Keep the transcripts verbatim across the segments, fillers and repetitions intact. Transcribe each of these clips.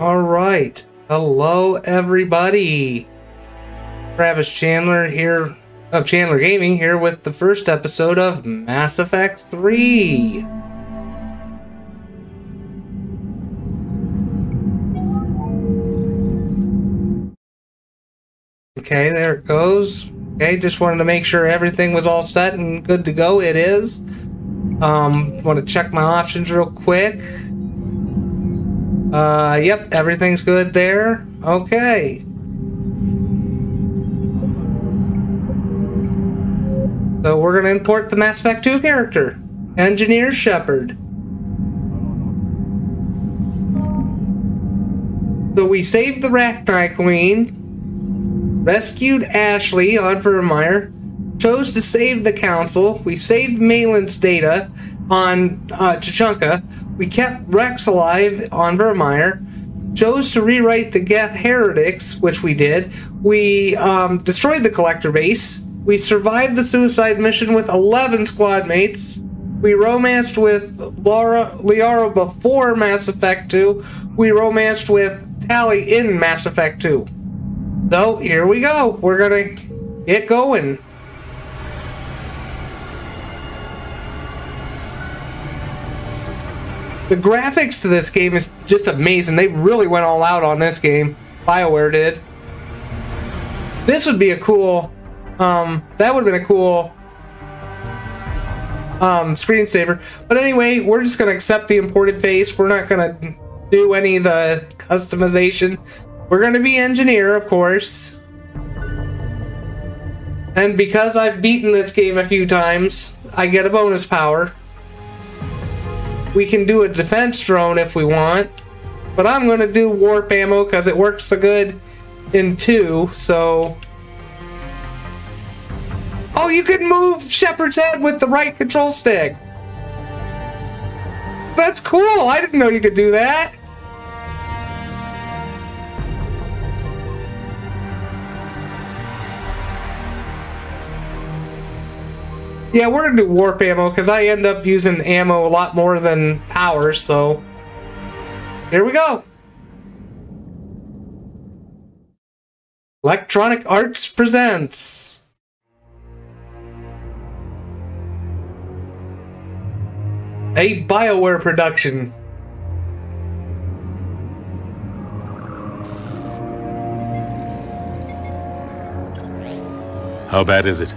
All right. Hello, everybody. Travis Chandler here of Chandler Gaming here with the first episode of Mass Effect three. Okay, there it goes. Okay, just wanted to make sure everything was all set and good to go. It is. Um, want to check my options real quick. Uh, yep, everything's good there. Okay. So we're going to import the Mass Effect two character, Engineer Shepard. So we saved the Rachni Queen, rescued Ashley on Vermeier, chose to save the Council, we saved Malin's data on uh, Tuchanka, we kept Rex alive on Vermeier, chose to rewrite the Geth heretics, which we did, we um, destroyed the collector base, we survived the suicide mission with eleven squad mates, we romanced with Laura, Liara before Mass Effect two, we romanced with Tali in Mass Effect two. So here we go, we're gonna get going. The graphics to this game is just amazing. They really went all out on this game. BioWare did. This would be a cool... Um, that would have been a cool um, screensaver. But anyway, we're just going to accept the imported face. We're not going to do any of the customization. We're going to be Engineer, of course. And because I've beaten this game a few times, I get a bonus power. We can do a defense drone if we want, but I'm going to do warp ammo because it works so good in two, so... Oh, you can move Shepard's head with the right control stick! That's cool! I didn't know you could do that! Yeah, we're going to do warp ammo, because I end up using ammo a lot more than power, so... Here we go! Electronic Arts presents... a BioWare production. How bad is it?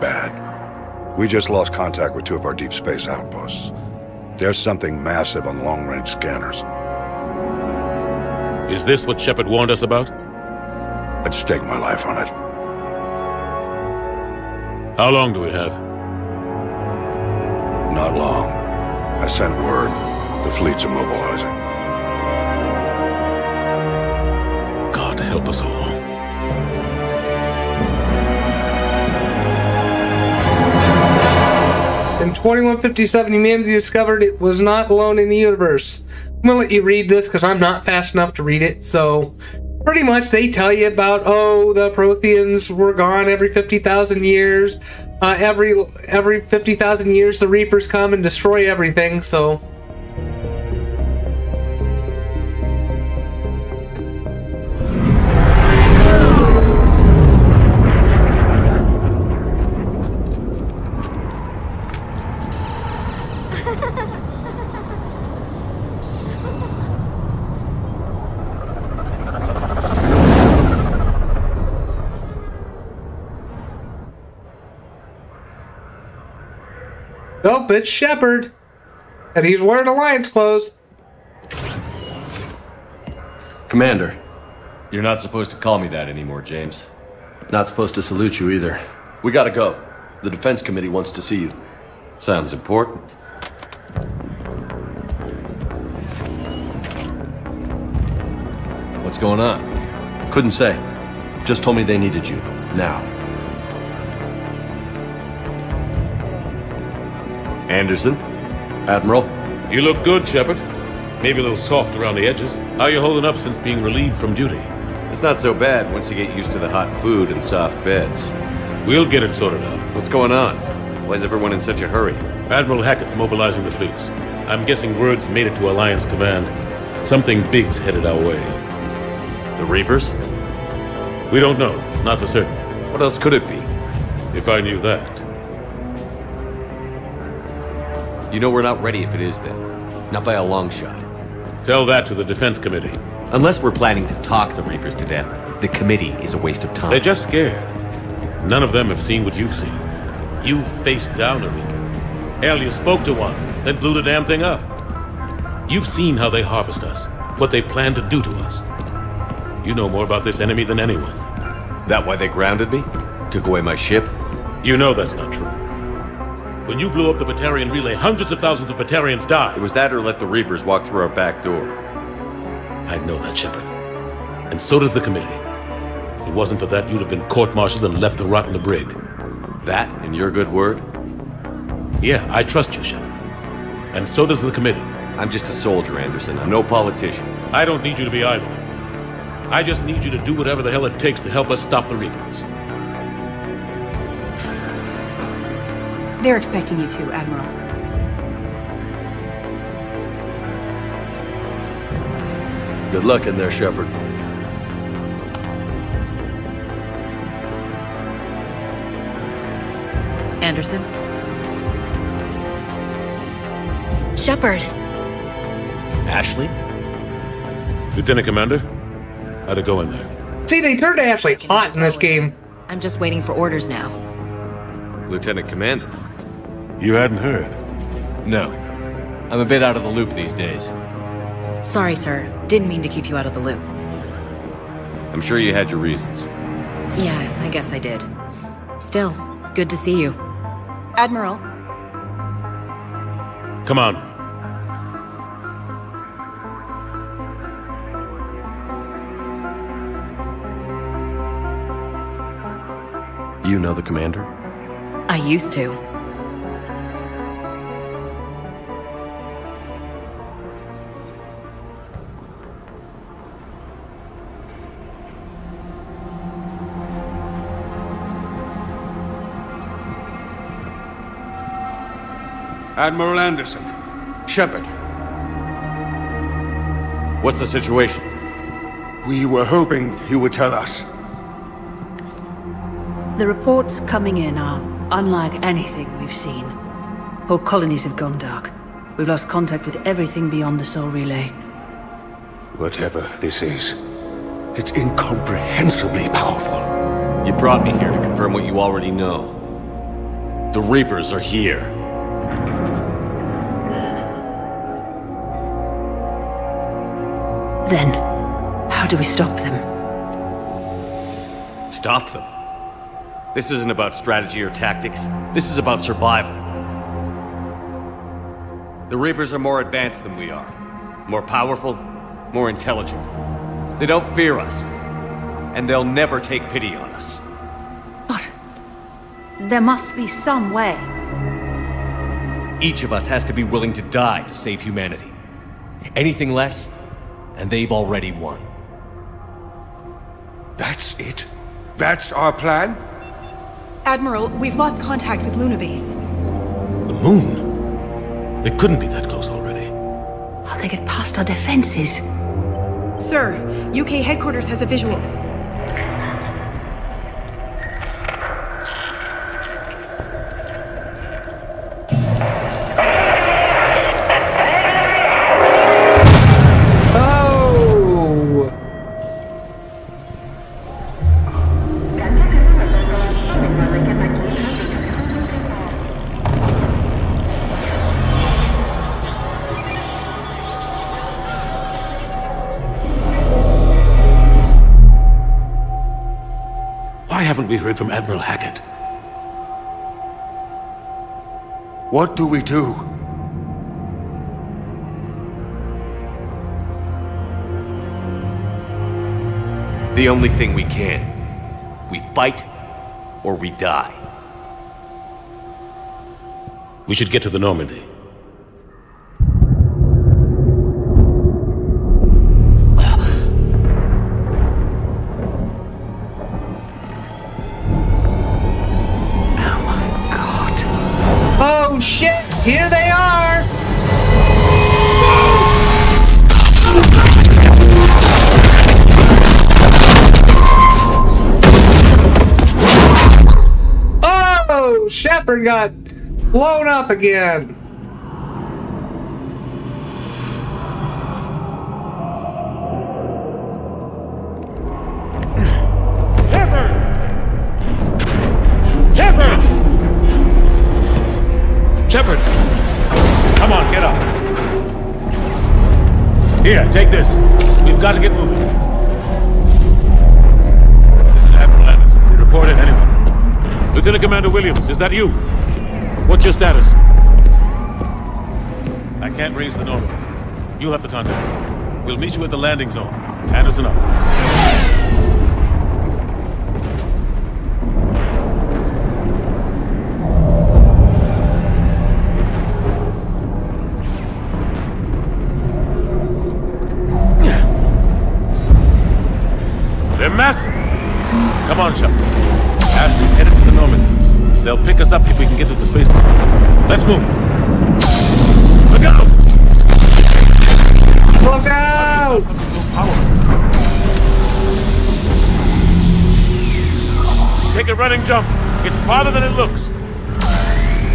Bad. We just lost contact with two of our deep space outposts. There's something massive on long-range scanners. Is this what Shepard warned us about? I'd stake my life on it. How long do we have? Not long. I sent word. The fleets are mobilizing. God help us all. In twenty-one fifty-seven, humanity discovered it was not alone in the universe. I'm gonna let you read this because I'm not fast enough to read it. So, pretty much they tell you about, oh, the Protheans were gone every fifty thousand years. Uh, every every fifty thousand years, the Reapers come and destroy everything, so... Nope, it's Shepard. And he's wearing Alliance clothes. Commander. You're not supposed to call me that anymore, James. Not supposed to salute you either. We gotta go. The Defense Committee wants to see you. Sounds important. What's going on? Couldn't say. Just told me they needed you. Now. Anderson? Admiral? You look good, Shepard. Maybe a little soft around the edges. How are you holding up since being relieved from duty? It's not so bad once you get used to the hot food and soft beds. We'll get it sorted out. What's going on? Why is everyone in such a hurry? Admiral Hackett's mobilizing the fleets. I'm guessing word's made it to Alliance Command. Something big's headed our way. The Reapers? We don't know. Not for certain. What else could it be? If I knew that. You know we're not ready if it is then. Not by a long shot. Tell that to the Defense Committee. Unless we're planning to talk the Reapers to death, the committee is a waste of time. They're just scared. None of them have seen what you've seen. You faced down a Reaper. Hell, you spoke to one, then blew the damn thing up. You've seen how they harvest us, what they plan to do to us. You know more about this enemy than anyone. That why they grounded me? Took away my ship? You know that's not true. When you blew up the Batarian Relay, hundreds of thousands of Batarians died. It was that or let the Reapers walk through our back door. I know that, Shepard. And so does the committee. If it wasn't for that, you'd have been court-martialed and left to rot in the brig. That and your good word? Yeah, I trust you, Shepard. And so does the committee. I'm just a soldier, Anderson. I'm no politician. I don't need you to be idle. I just need you to do whatever the hell it takes to help us stop the Reapers. They're expecting you to, Admiral. Good luck in there, Shepard. Anderson? Shepard. Ashley? Lieutenant Commander, how'd it go in there? See, they turned Ashley hot in this game. I'm just waiting for orders now. Lieutenant Commander? You hadn't heard? No. I'm a bit out of the loop these days. Sorry, sir. Didn't mean to keep you out of the loop. I'm sure you had your reasons. Yeah, I guess I did. Still, good to see you. Admiral. Come on. You know the commander? I used to. Admiral Anderson. Shepard. What's the situation? We were hoping you would tell us. The reports coming in are unlike anything we've seen. Whole colonies have gone dark. We've lost contact with everything beyond the Sol Relay. Whatever this is, it's incomprehensibly powerful. You brought me here to confirm what you already know. The Reapers are here. Then, how do we stop them? Stop them? This isn't about strategy or tactics. This is about survival. The Reapers are more advanced than we are. More powerful, more intelligent. They don't fear us. And they'll never take pity on us. But there must be some way. Each of us has to be willing to die to save humanity. Anything less, and they've already won. That's it? That's our plan? Admiral, we've lost contact with Luna Base. The moon? They couldn't be that close already. How'd they get past our defenses? Sir, U K headquarters has a visual. We heard from Admiral Hackett. What do we do? The only thing we can. We fight, or we die. We should get to the Normandy. Shit! Here they are! Shepard got blown up again. Shepard! Come on, get up! Here, take this. We've got to get moving. This is Admiral Anderson. We reported anyone. Lieutenant Commander Williams, is that you? What's your status? I can't raise the Normandy. You'll have to contact me. We'll meet you at the landing zone. Anderson up. Massive! Come on, Shepard. Ashley's headed to the Normandy. They'll pick us up if we can get to the spaceport. Let's move. Look out! Look out! Take a running jump. It's farther than it looks.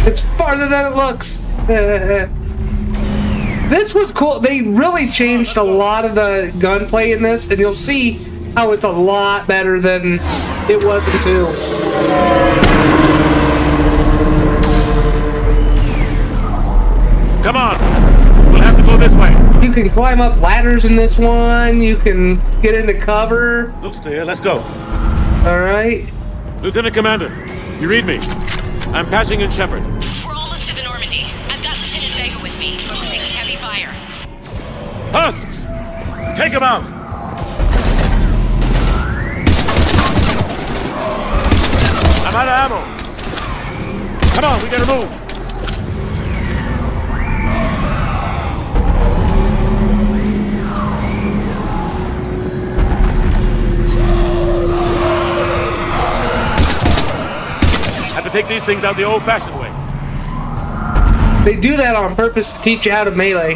It's farther than it looks. This was cool. They really changed a lot of the gunplay in this, and you'll see how it's a lot better than it was in two. Come on, we'll have to go this way. You can climb up ladders in this one. You can get into cover. Looks clear. Let's go. All right, Lieutenant Commander, you read me? I'm patching in Shepard. We're almost to the Normandy. I've got Lieutenant Vega with me, but we're taking heavy fire. Husks, take him out. I'm out of ammo. Come on, we gotta move. Have to take these things out the old-fashioned way. They do that on purpose to teach you how to melee.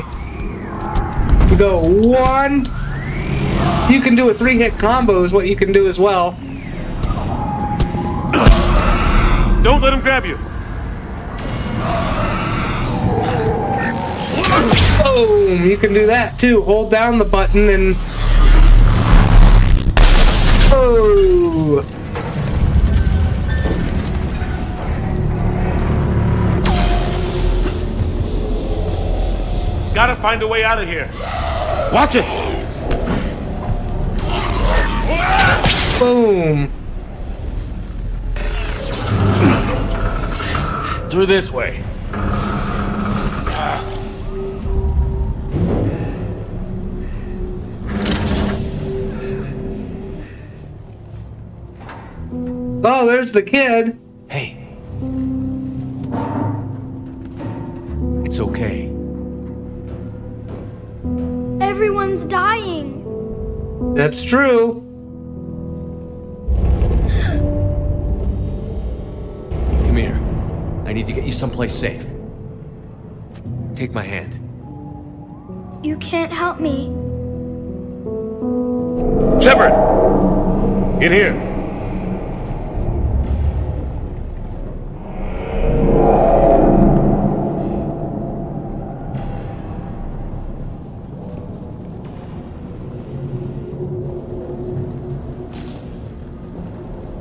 You go one. You can do a three-hit combo is what you can do as well. Don't let him grab you. Boom! You can do that too. Hold down the button and. Oh! Gotta find a way out of here. Watch it! Boom! Through this way. Ah. Oh, there's the kid. Hey. It's okay. Everyone's dying. That's true. I need to get you someplace safe. Take my hand. You can't help me. Shepard! In here.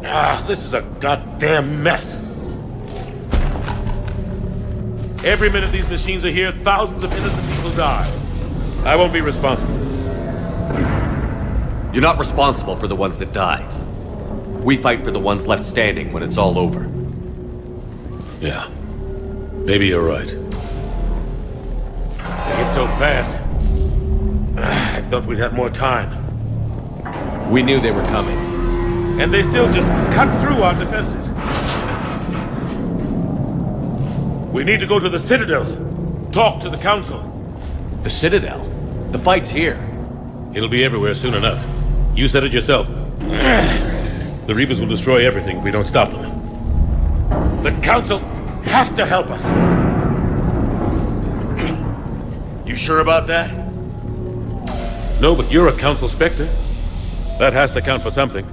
Ah, this is a goddamn mess. Every minute these machines are here, thousands of innocent people die. I won't be responsible. You're not responsible for the ones that die. We fight for the ones left standing when it's all over. Yeah. Maybe you're right. They get so fast. I thought we'd have more time. We knew they were coming. And they still just cut through our defenses. We need to go to the Citadel. Talk to the Council. The Citadel? The fight's here. It'll be everywhere soon enough. You said it yourself. The Reapers will destroy everything if we don't stop them. The Council has to help us. You sure about that? No, but you're a Council Spectre. That has to count for something.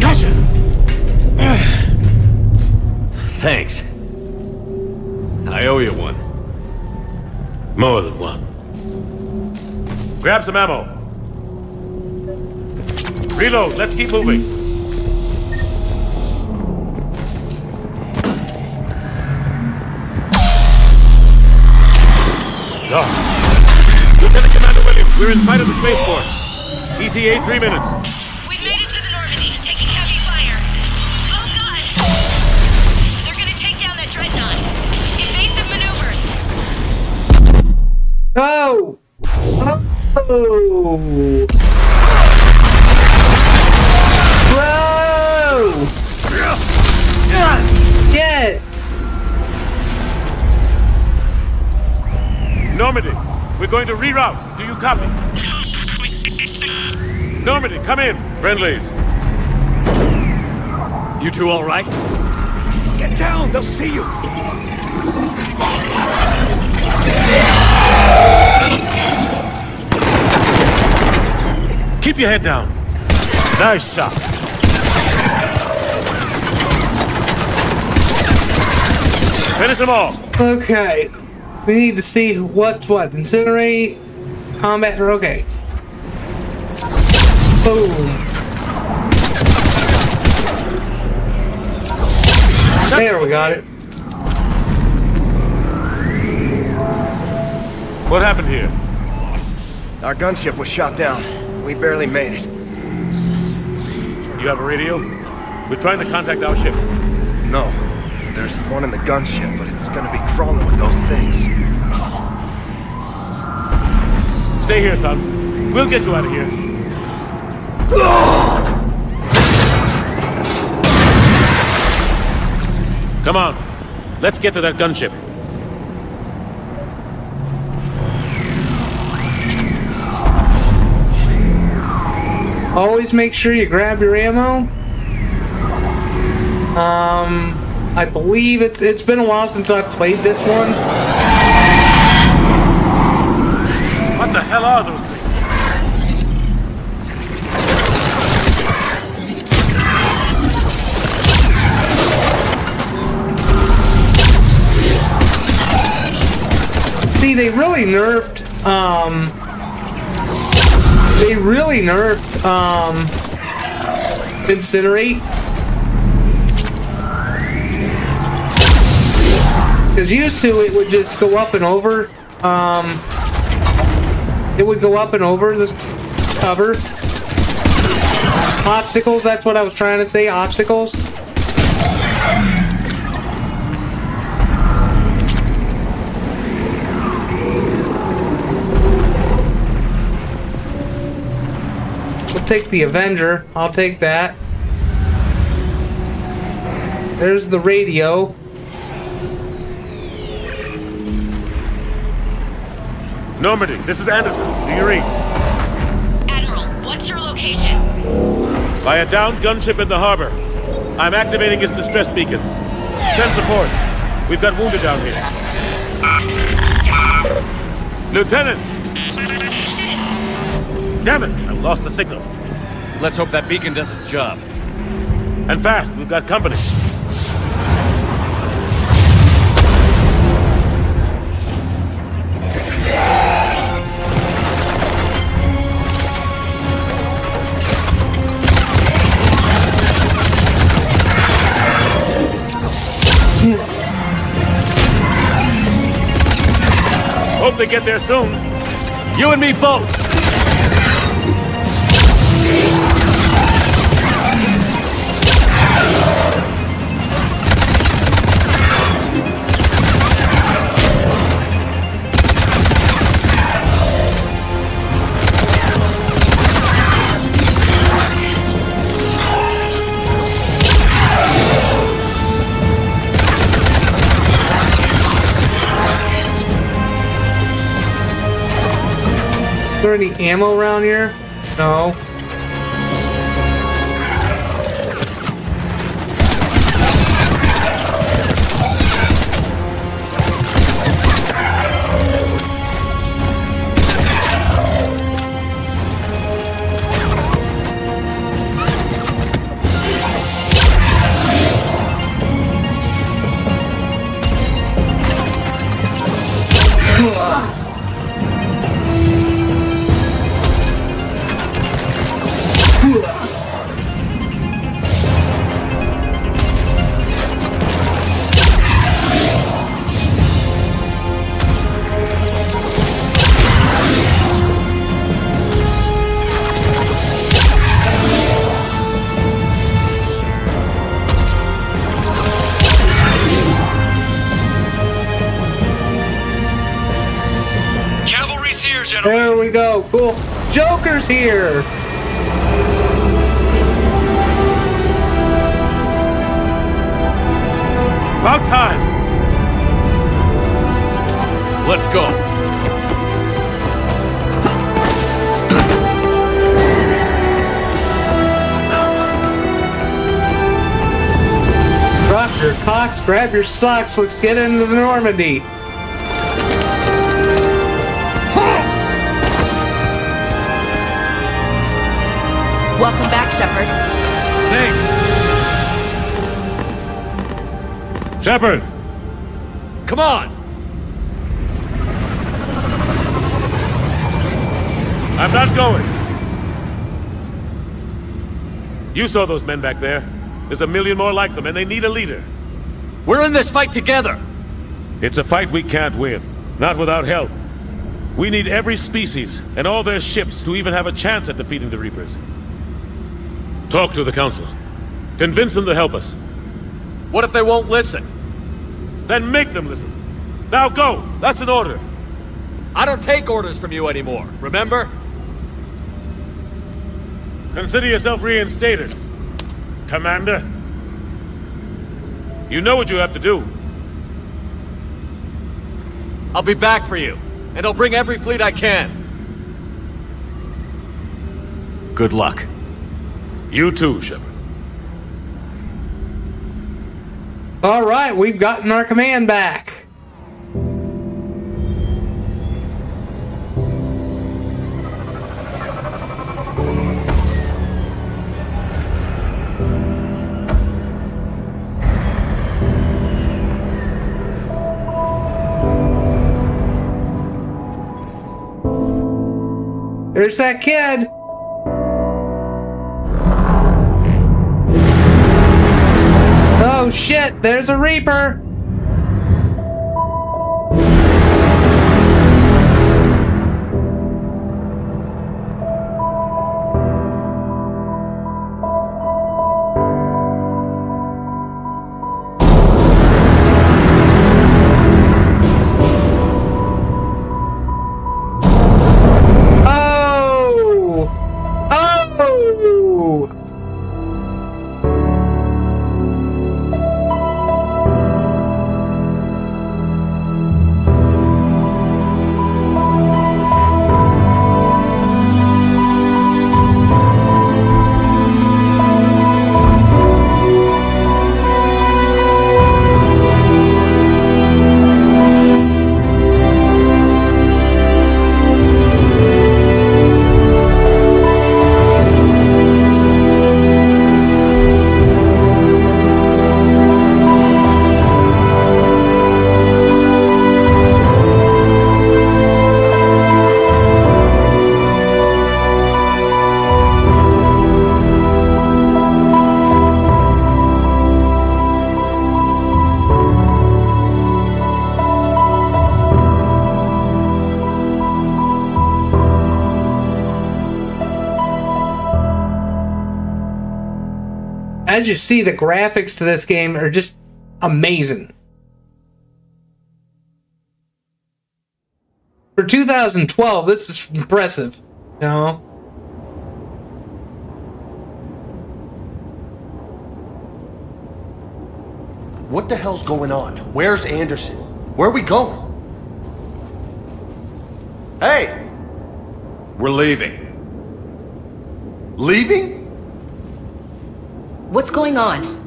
Gotcha! Thanks. I owe you one. More than one. Grab some ammo. Reload, let's keep moving. Oh. Lieutenant Commander Williams, we're inside of the spaceport. E T A three minutes. Oh! Oh! Whoa! Yeah! Normandy, we're going to reroute. Do you copy? Normandy, come in. Friendlies. You two all right? Get down, they'll see you. Keep your head down. Nice shot. Finish them off. Okay. We need to see what's what. Incinerate. Combat. Okay. Boom. There, we got it. What happened here? Our gunship was shot down. We barely made it. You have a radio? We're trying to contact our ship. No. There's one in the gunship, but it's gonna be crawling with those things. Stay here, son. We'll get you out of here. Come on. Let's get to that gunship. Always make sure you grab your ammo. Um, I believe it's it's been a while since I've played this one. What the hell are those things? See, they really nerfed, um... They really nerfed, um, Incinerate. Because used to it would just go up and over, um, it would go up and over this cover. Obstacles, that's what I was trying to say, obstacles. Take the Avenger. I'll take that. There's the radio. Normandy, this is Anderson. Do you read? Admiral, what's your location? By a downed gunship in the harbor. I'm activating its distress beacon. Send support. We've got wounded down here. Lieutenant! Damn it! I lost the signal. Let's hope that beacon does its job. And fast, we've got company. Hope they get there soon. You and me both! Is there any ammo around here? No. we go. Cool. Joker's here. About time. Let's go. Roger, Cox, grab your socks. Let's get into the Normandy. Welcome back, Shepard. Thanks. Shepard! Come on! I'm not going. You saw those men back there. There's a million more like them, and they need a leader. We're in this fight together! It's a fight we can't win. Not without help. We need every species, and all their ships, to even have a chance at defeating the Reapers. Talk to the Council. Convince them to help us. What if they won't listen? Then make them listen. Now go! That's an order! I don't take orders from you anymore, remember? Consider yourself reinstated. Commander, you know what you have to do. I'll be back for you, and I'll bring every fleet I can. Good luck. You too, Shepard. All right, we've gotten our command back. There's that kid! Oh shit, there's a Reaper! As you see, the graphics to this game are just amazing. For two thousand twelve, this is impressive, you know? What the hell's going on? Where's Anderson? Where are we going? Hey! We're leaving. Leaving? What's going on?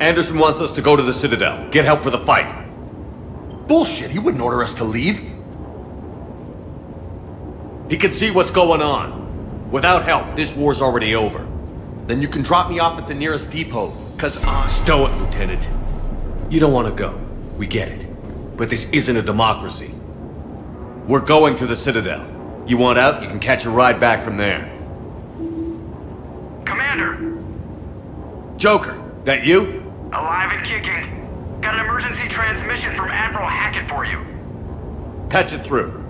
Anderson wants us to go to the Citadel. Get help for the fight. Bullshit, he wouldn't order us to leave. He can see what's going on. Without help, this war's already over. Then you can drop me off at the nearest depot, cause I'm... Stow it, Lieutenant. You don't want to go. We get it. But this isn't a democracy. We're going to the Citadel. You want out, you can catch a ride back from there. Commander! Joker, that you? Alive and kicking. Got an emergency transmission from Admiral Hackett for you. Patch it through.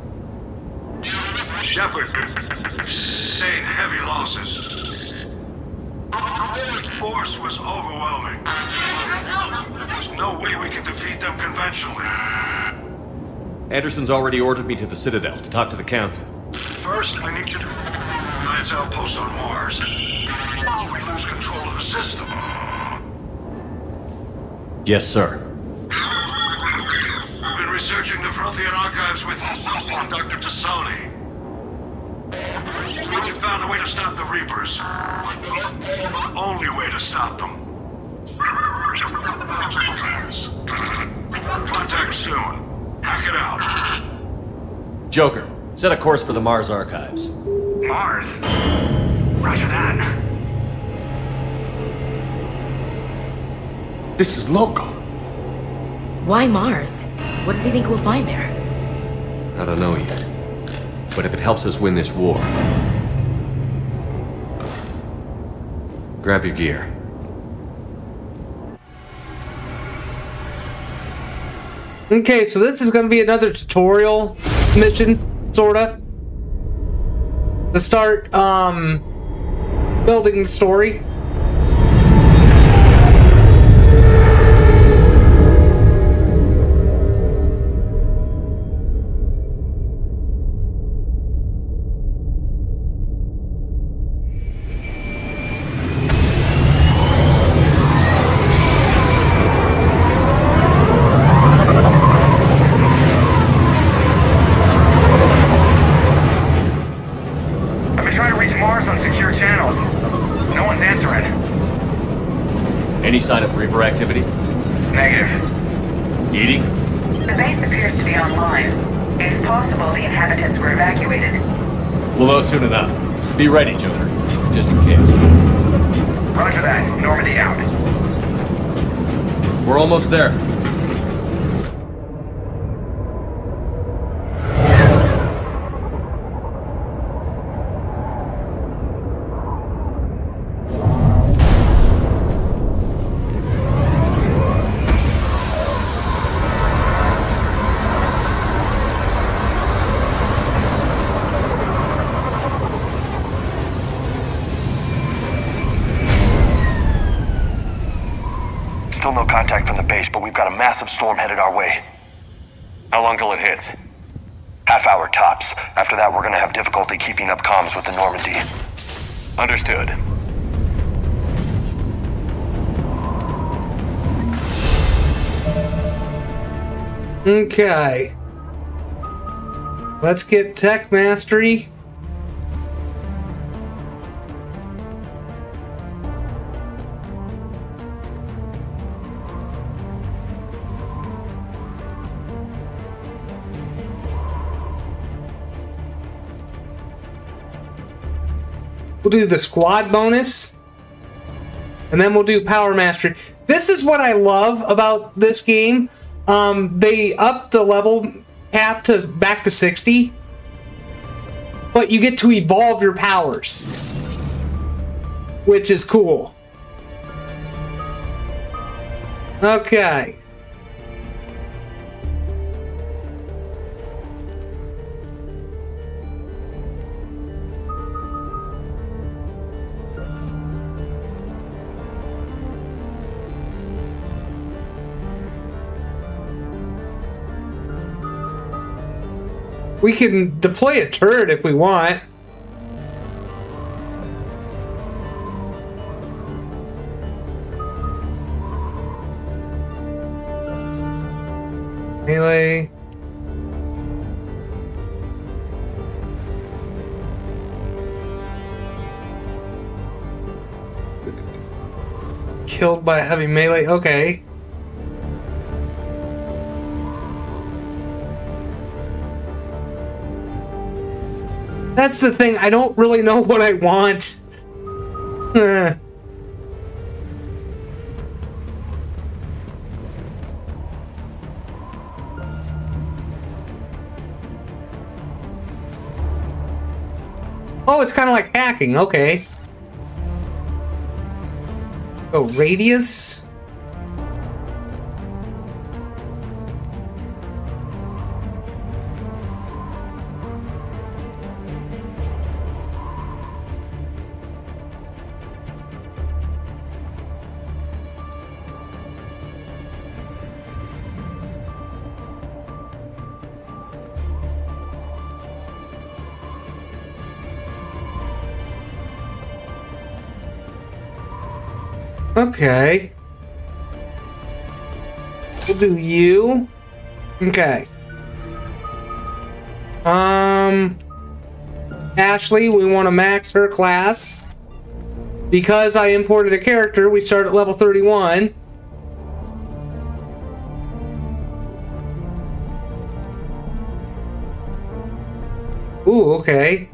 Shepard, sustained heavy losses. Their force was overwhelming. There's no way we can defeat them conventionally. Anderson's already ordered me to the Citadel to talk to the Council. First, I need you to Alliance outpost on Mars. Or we lose control of the system. Yes, sir. We've been researching the Prothean Archives with Doctor Tassoni. We found a way to stop the Reapers. The only way to stop them. Contact soon. Hack it out. Joker, set a course for the Mars Archives. Mars? Roger that. This is local. Why Mars? What does he think we'll find there? I don't know yet. But if it helps us win this war... Grab your gear. Okay, so this is going to be another tutorial mission, sorta. To start, um, building the story. Activity? Negative. Edie? The base appears to be online. It's possible the inhabitants were evacuated. We'll know soon enough. Be ready, Joker. Just in case. Roger that. Normandy out. We're almost there. Massive storm headed our way. How long till it hits? Half hour tops. After that, we're gonna have difficulty keeping up comms with the Normandy. Understood. Okay. Let's get tech mastery. We'll do the squad bonus, and then we'll do power mastery. This is what I love about this game. Um, they upped the level cap to back to sixty, but you get to evolve your powers, which is cool. Okay. We can deploy a turret if we want. Melee. Killed by a heavy melee. Okay. That's the thing, I don't really know what I want. Oh, it's kind of like hacking, okay. Oh, radius? Okay. We'll do you. Okay. Um... Ashley, we want to max her class. Because I imported a character, we start at level thirty-one. Ooh, okay.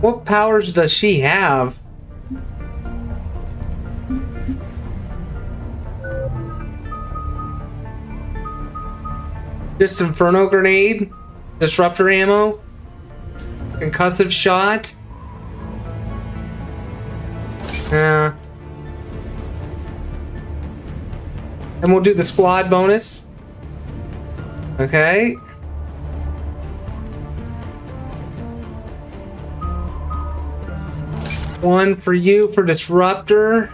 What powers does she have? Just Inferno Grenade, Disruptor Ammo, Concussive Shot. Uh, and we'll do the squad bonus. Okay. One for you for Disruptor.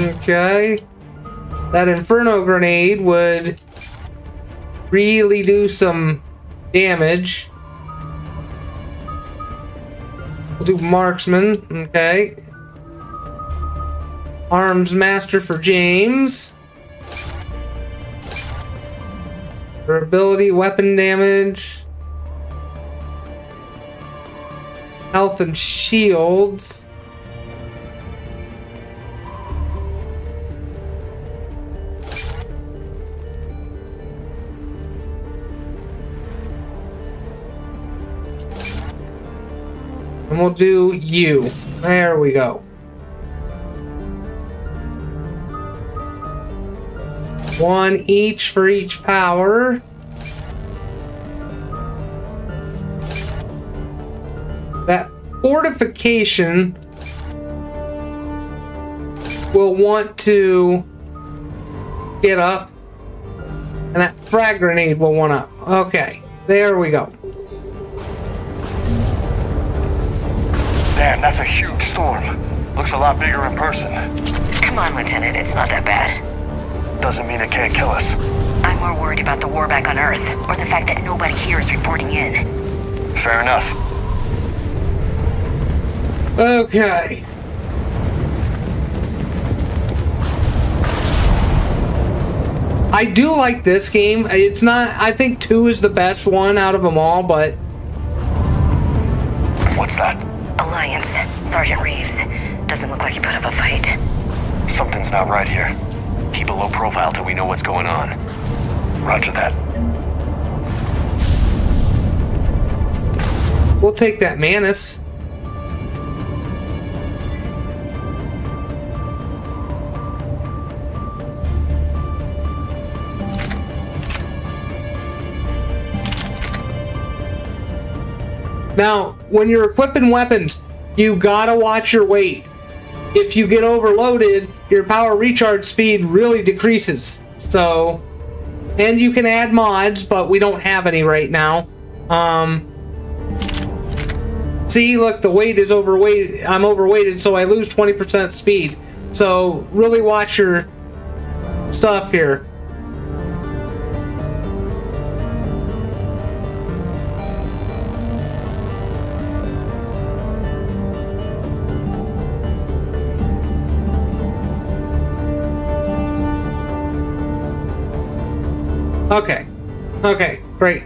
Okay. That Inferno Grenade would really do some damage. Do Marksman, okay. Arms Master for James. For ability, weapon damage. Health and shields. And we'll do you. There we go. One each for each power. That fortification will want to get up. And that frag grenade will want up. Okay, there we go. Man, that's a huge storm. Looks a lot bigger in person. Come on, Lieutenant, it's not that bad. Doesn't mean it can't kill us. I'm more worried about the war back on Earth, or the fact that nobody here is reporting in. Fair enough. Okay. I do like this game. It's not, I think two is the best one out of them all, but... What's that? Alliance. Sergeant Reeves. Doesn't look like he put up a fight. Something's not right here. Keep a low profile till we know what's going on. Roger that. We'll take that Manus. Now, when you're equipping weapons, you gotta watch your weight. If you get overloaded, your power recharge speed really decreases. So, and you can add mods, but we don't have any right now. Um, see, look, the weight is overweight. I'm overweighted, so I lose twenty percent speed. So, really watch your stuff here. Okay. Okay. Great.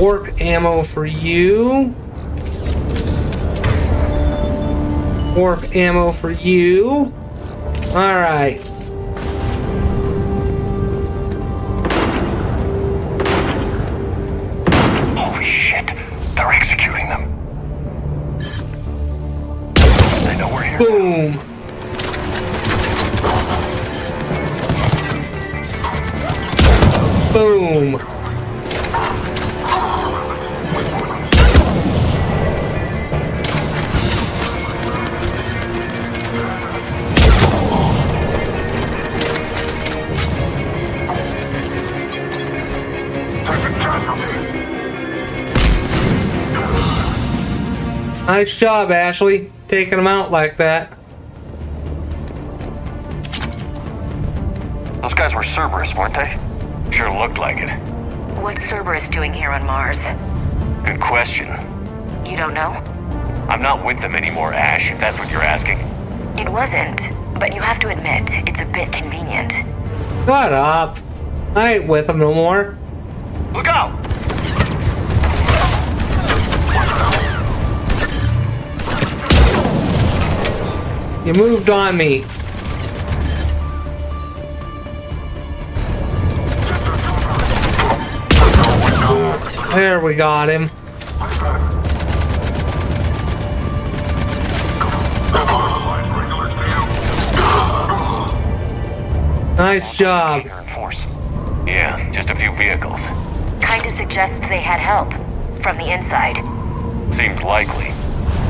Orc ammo for you. Orc ammo for you. All right. Holy shit. They're executing them. They know we're here. Boom. Boom. Perfect. Nice job, Ashley, taking them out like that. Those guys were Cerberus, weren't they? Sure looked like it. What's Cerberus doing here on Mars? Good question. You don't know? I'm not with them anymore, Ash, if that's what you're asking. It wasn't, but you have to admit, it's a bit convenient. Shut up. I ain't with them no more. Look out! You moved on me. There, we got him. Nice job. Yeah, just a few vehicles. Kinda suggests they had help from the inside. Seems likely.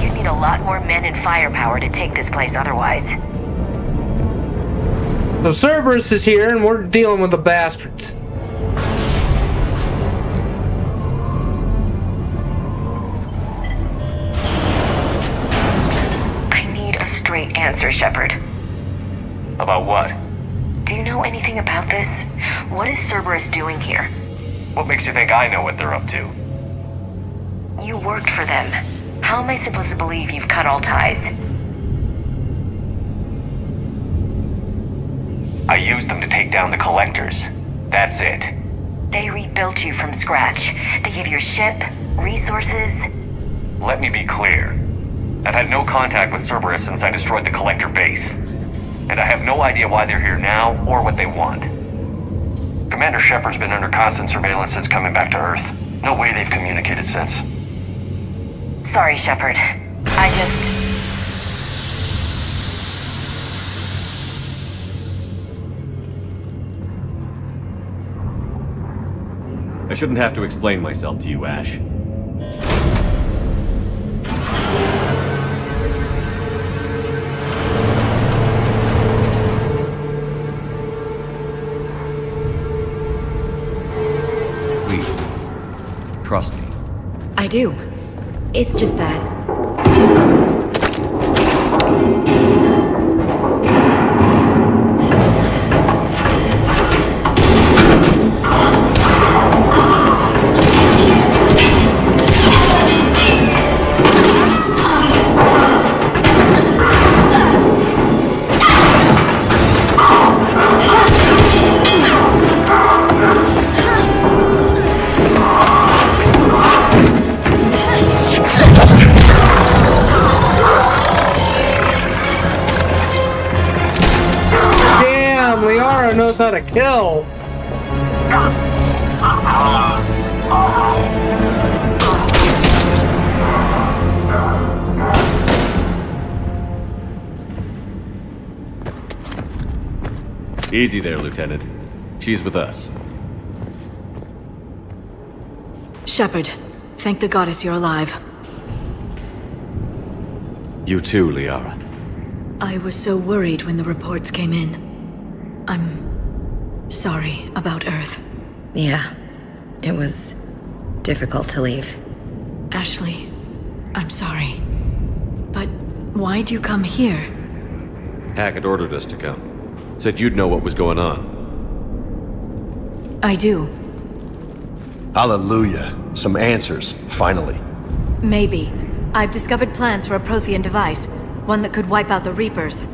You need a lot more men and firepower to take this place otherwise. So Cerberus is here and we're dealing with the bastards. I need a straight answer, Shepard. About what? Do you know anything about this? What is Cerberus doing here? What makes you think I know what they're up to? You worked for them. How am I supposed to believe you've cut all ties? I used them to take down the collectors. That's it. They rebuilt you from scratch. They gave your ship, resources. Let me be clear. I've had no contact with Cerberus since I destroyed the collector base. And I have no idea why they're here now, or what they want. Commander Shepard's been under constant surveillance since coming back to Earth. No way they've communicated since. Sorry, Shepard. I just... I shouldn't have to explain myself to you, Ash. Trust me. I do. It's just that. Liara knows how to kill. Easy there, Lieutenant. She's with us. Shepard, thank the goddess you're alive. You too, Liara. I was so worried when the reports came in. I'm sorry about Earth. Yeah, it was difficult to leave. Ashley, I'm sorry. But why'd you come here? Hackett ordered us to come. Said you'd know what was going on. I do. Hallelujah. Some answers, finally. Maybe. I've discovered plans for a Prothean device. One that could wipe out the Reapers.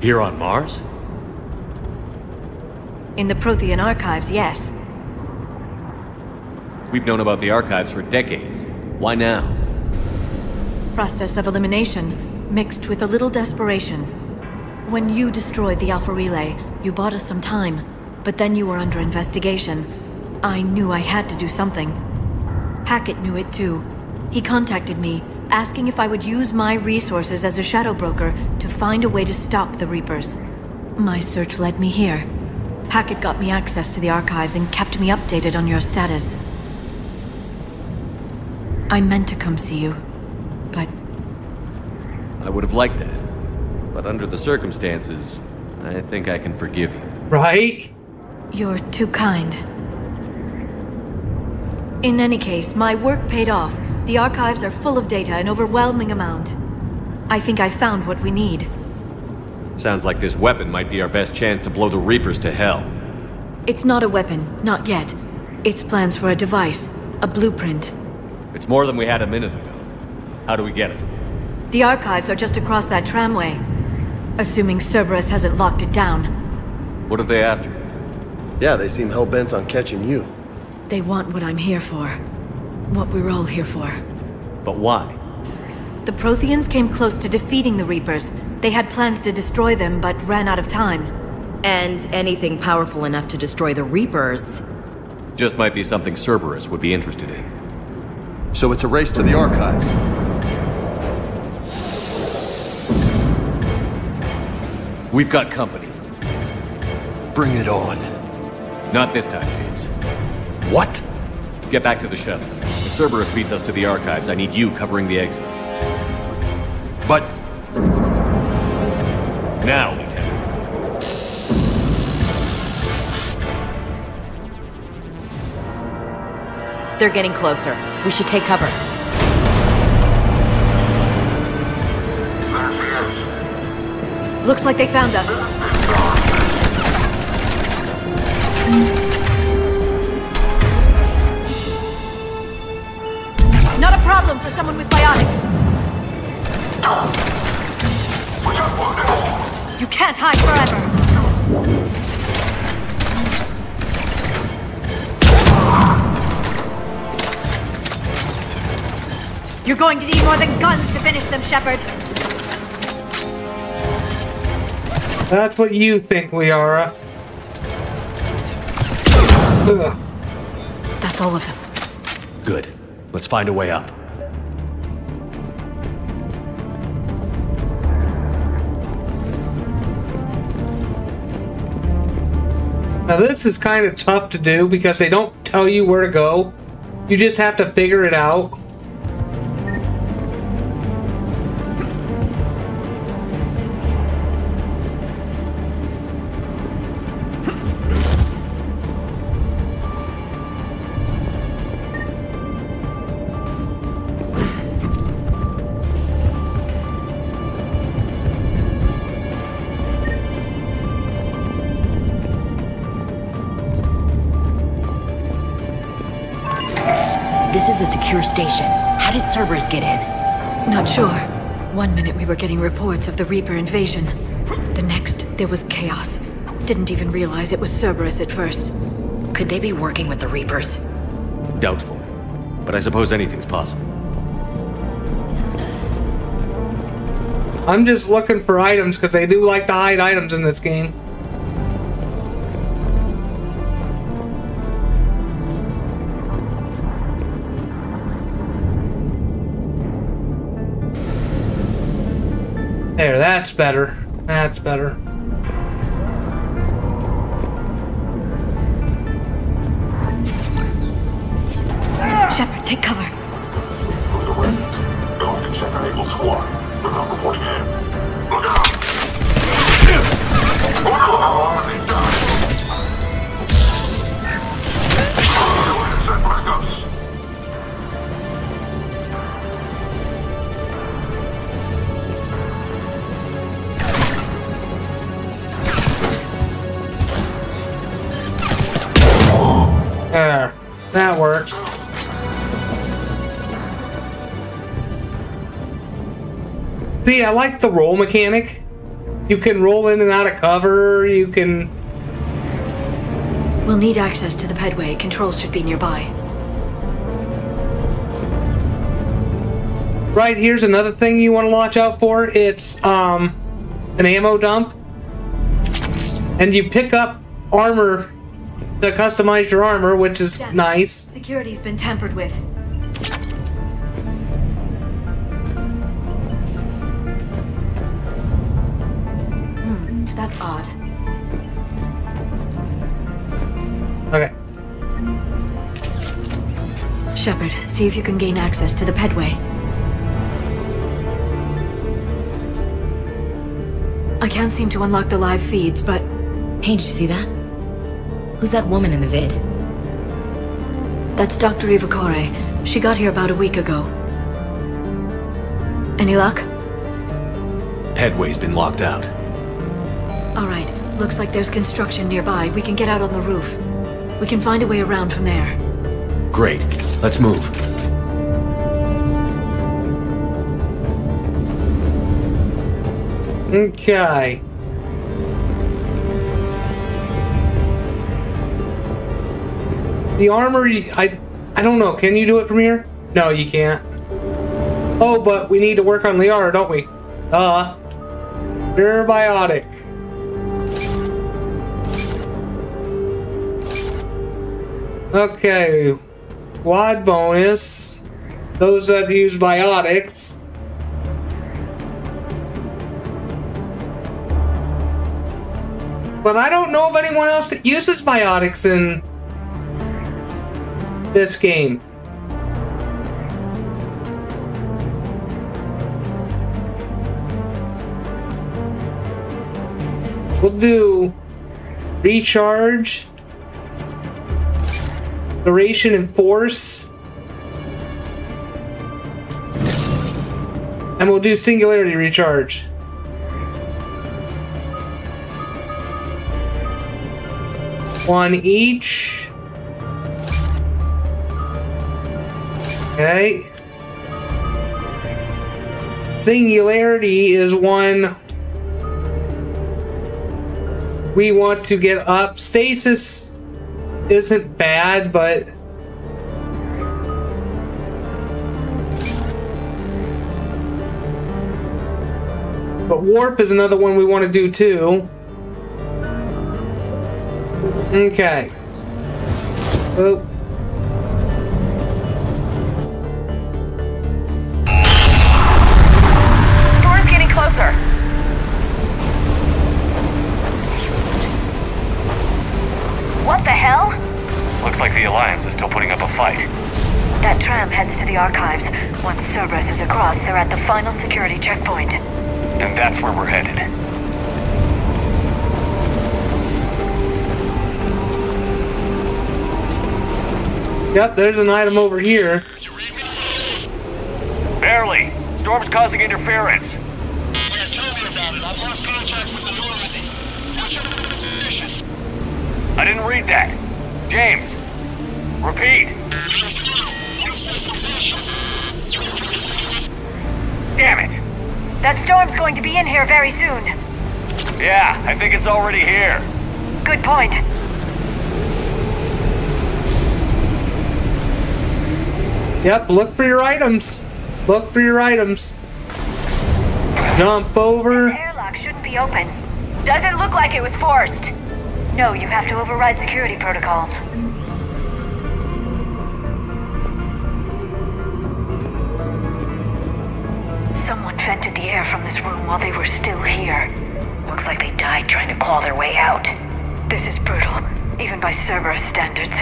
Here on Mars? In the Prothean Archives, yes. We've known about the Archives for decades. Why now? Process of elimination, mixed with a little desperation. When you destroyed the Alpha Relay, you bought us some time, but then you were under investigation. I knew I had to do something. Hackett knew it too. He contacted me, asking if I would use my resources as a shadow broker to find a way to stop the Reapers. My search led me here. Hackett got me access to the Archives and kept me updated on your status. I meant to come see you, but... I would have liked that, but under the circumstances, I think I can forgive you. Right? You're too kind. In any case, my work paid off, The archives are full of data, an overwhelming amount. I think I found what we need. Sounds like this weapon might be our best chance to blow the Reapers to hell. It's not a weapon, not yet. It's plans for a device, a blueprint. It's more than we had a minute ago. How do we get it? The archives are just across that tramway. Assuming Cerberus hasn't locked it down. What are they after? Yeah, they seem hell-bent on catching you. They want what I'm here for. What we're all here for. But why? The Protheans came close to defeating the Reapers. They had plans to destroy them, but ran out of time. And anything powerful enough to destroy the Reapers... just might be something Cerberus would be interested in. So it's a race to the archives. We've got company. Bring it on. Not this time, James. What? Get back to the shuttle. If Cerberus beats us to the archives, I need you covering the exits. But... now, Lieutenant. They're getting closer. We should take cover. There she is. Looks like they found us. Not a problem for someone with biotics. You can't hide forever. You're going to need more than guns to finish them, Shepard. That's what you think, Liara. Ugh. That's all of them. Good. Let's find a way up. Now this is kind of tough to do because they don't tell you where to go. You just have to figure it out. Station. How did Cerberus get in? Not sure. One minute we were getting reports of the Reaper invasion. The next, there was chaos. Didn't even realize it was Cerberus at first. Could they be working with the Reapers? Doubtful. But I suppose anything's possible. I'm just looking for items because they do like to hide items in this game. There, that's better. That's better. Shepard, take cover. See, I like the roll mechanic. You can roll in and out of cover, you can... We'll need access to the pedway. Controls should be nearby. Right, here's another thing you want to watch out for. It's um, an ammo dump. And you pick up armor to customize your armor, which is yeah. nice. Security's been tampered with. That's odd. Okay. Shepard, see if you can gain access to the pedway. I can't seem to unlock the live feeds, but... Hey, did you see that? Who's that woman in the vid? That's Doctor Ivakore, She got here about a week ago. Any luck? Headway's been locked out. All right. Looks like there's construction nearby. We can get out on the roof. We can find a way around from there. Great. Let's move. Okay. The armory... I, I don't know. Can you do it from here? No, you can't. Oh, but we need to work on Liara, don't we? Uh... You're biotic. Okay. Wad bonus. Those that use biotics. But I don't know of anyone else that uses biotics in this game. We'll do recharge, duration and force, and we'll do singularity recharge. One each. Okay. Singularity is one. We want to get up. Stasis isn't bad, but... But warp is another one we want to do, too. Okay. Oh. Storm's getting closer. What the hell? Looks like the Alliance is still putting up a fight. That tram heads to the Archives. Once Cerberus is across, they're at the final security checkpoint. Then that's where we're headed. Yep, there's an item over here. Barely. Storm's causing interference. Yeah, tell me about it. I've lost contact with the Normandy. What's your position? I didn't read that. James, repeat. Damn it. That storm's going to be in here very soon. Yeah, I think it's already here. Good point. Yep, look for your items. Look for your items. Jump over. The airlock shouldn't be open. Doesn't look like it was forced. No, you have to override security protocols. Someone vented the air from this room while they were still here. Looks like they died trying to claw their way out. This is brutal, even by Cerberus standards.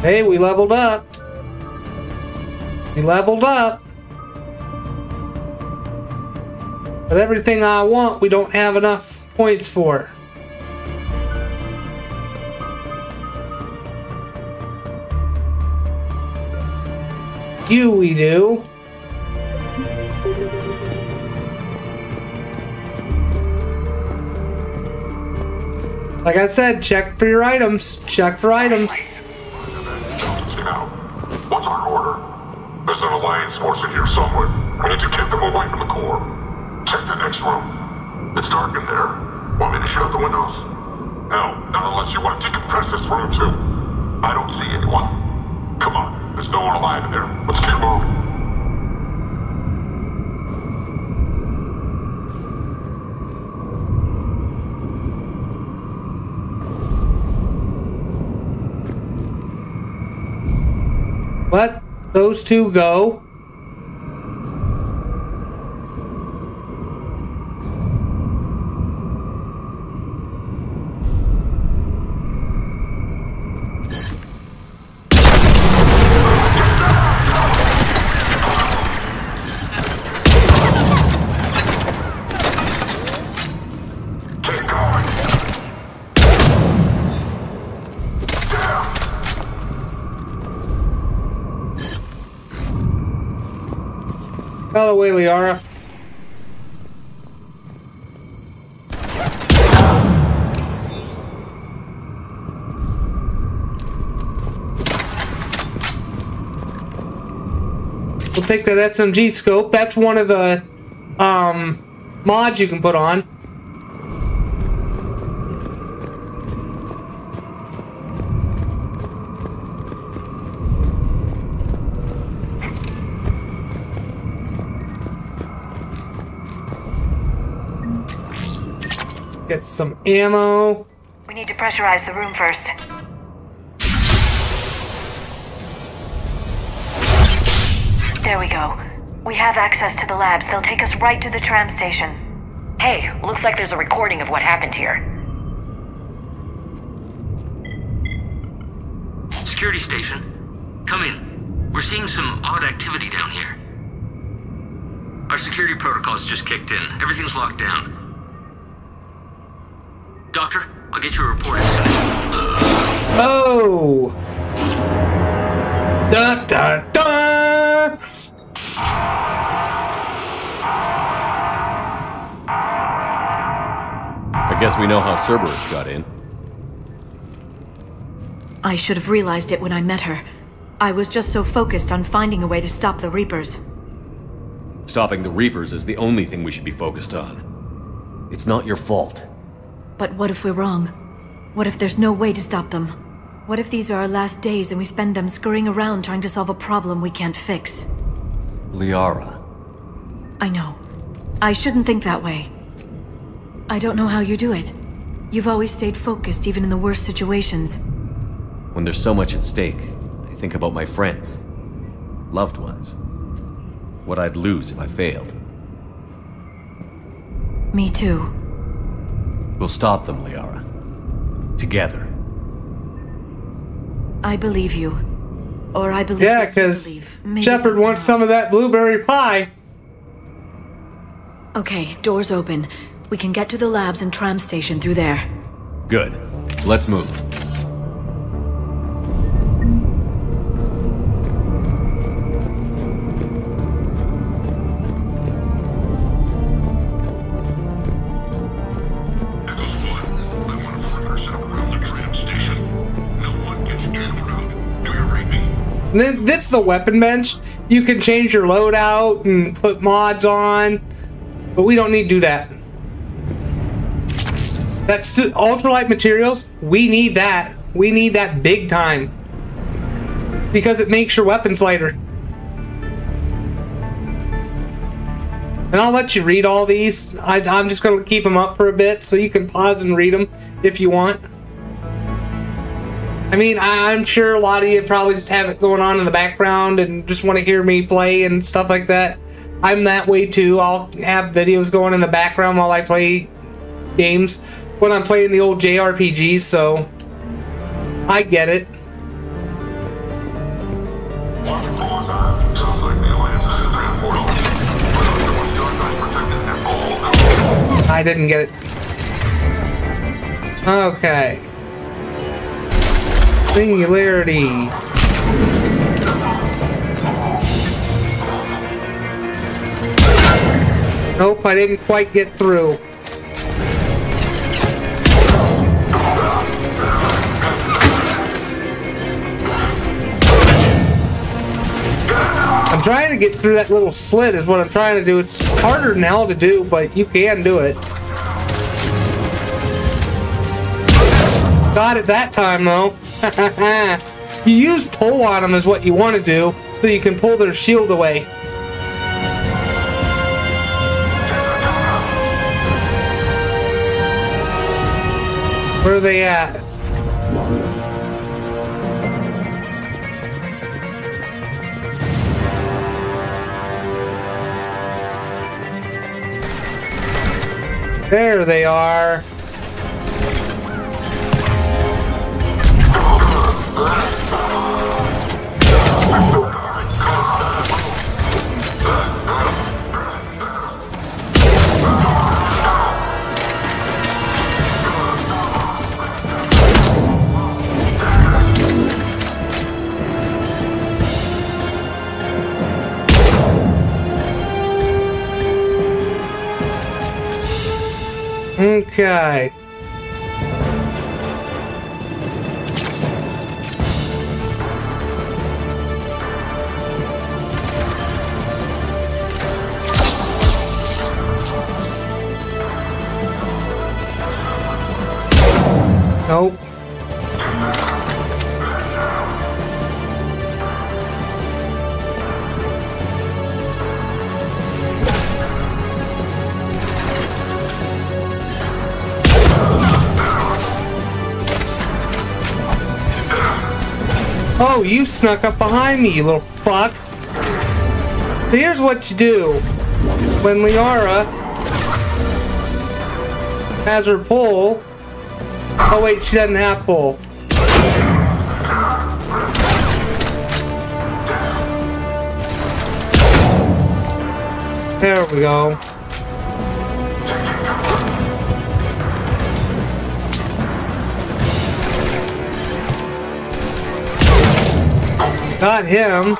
Hey, we leveled up. We leveled up. But everything I want, we don't have enough points for. You, we do. Like I said, check for your items. Check for items. What's our order? There's an Alliance force in here somewhere. We need to keep them away from the core. Check the next room. It's dark in there. Want me to shut the windows? No, not unless you want to decompress this room too. I don't see anyone. Come on, there's no one alive in there. Let's keep moving. Let those two go. the way, Liara. We'll take that S M G scope. That's one of the um, mods you can put on. Get some ammo. We need to pressurize the room first. There we go. We have access to the labs. They'll take us right to the tram station. Hey, looks like there's a recording of what happened here. Security station. Come in. We're seeing some odd activity down here. Our security protocols just kicked in. Everything's locked down. Doctor, I'll get you a report as soon as... Uh. Oh! Da da da! I guess we know how Cerberus got in. I should have realized it when I met her. I was just so focused on finding a way to stop the Reapers. Stopping the Reapers is the only thing we should be focused on. It's not your fault. But what if we're wrong? What if there's no way to stop them? What if these are our last days and we spend them scurrying around trying to solve a problem we can't fix? Liara. I know. I shouldn't think that way. I don't know how you do it. You've always stayed focused even in the worst situations. When there's so much at stake, I think about my friends, loved ones, what I'd lose if I failed. Me too. We'll stop them, Liara. Together. I believe you. Or I believe... Yeah, because Shepard wants some of that blueberry pie. Okay, doors open. We can get to the labs and tram station through there. Good. Let's move. This is the weapon bench. You can change your loadout and put mods on, but we don't need to do that. That's ultralight materials. We need that. We need that big time because it makes your weapons lighter. And I'll let you read all these. I, I'm just going to keep them up for a bit so you can pause and read them if you want. I mean, I'm sure a lot of you probably just have it going on in the background and just want to hear me play and stuff like that. I'm that way too. I'll have videos going in the background while I play games when I'm playing the old J R P Gs, so I get it. I didn't get it. Okay. Singularity. Nope, I didn't quite get through. I'm trying to get through that little slit is what I'm trying to do. It's harder than hell to do, but you can do it. Got it that time, though. You use pull on them is what you want to do, so you can pull their shield away. Where are they at? There they are. Okay. Nope. Oh, you snuck up behind me, you little fuck. Here's what you do when Liara has her pull. Oh wait, she doesn't have pull. There we go. Got him.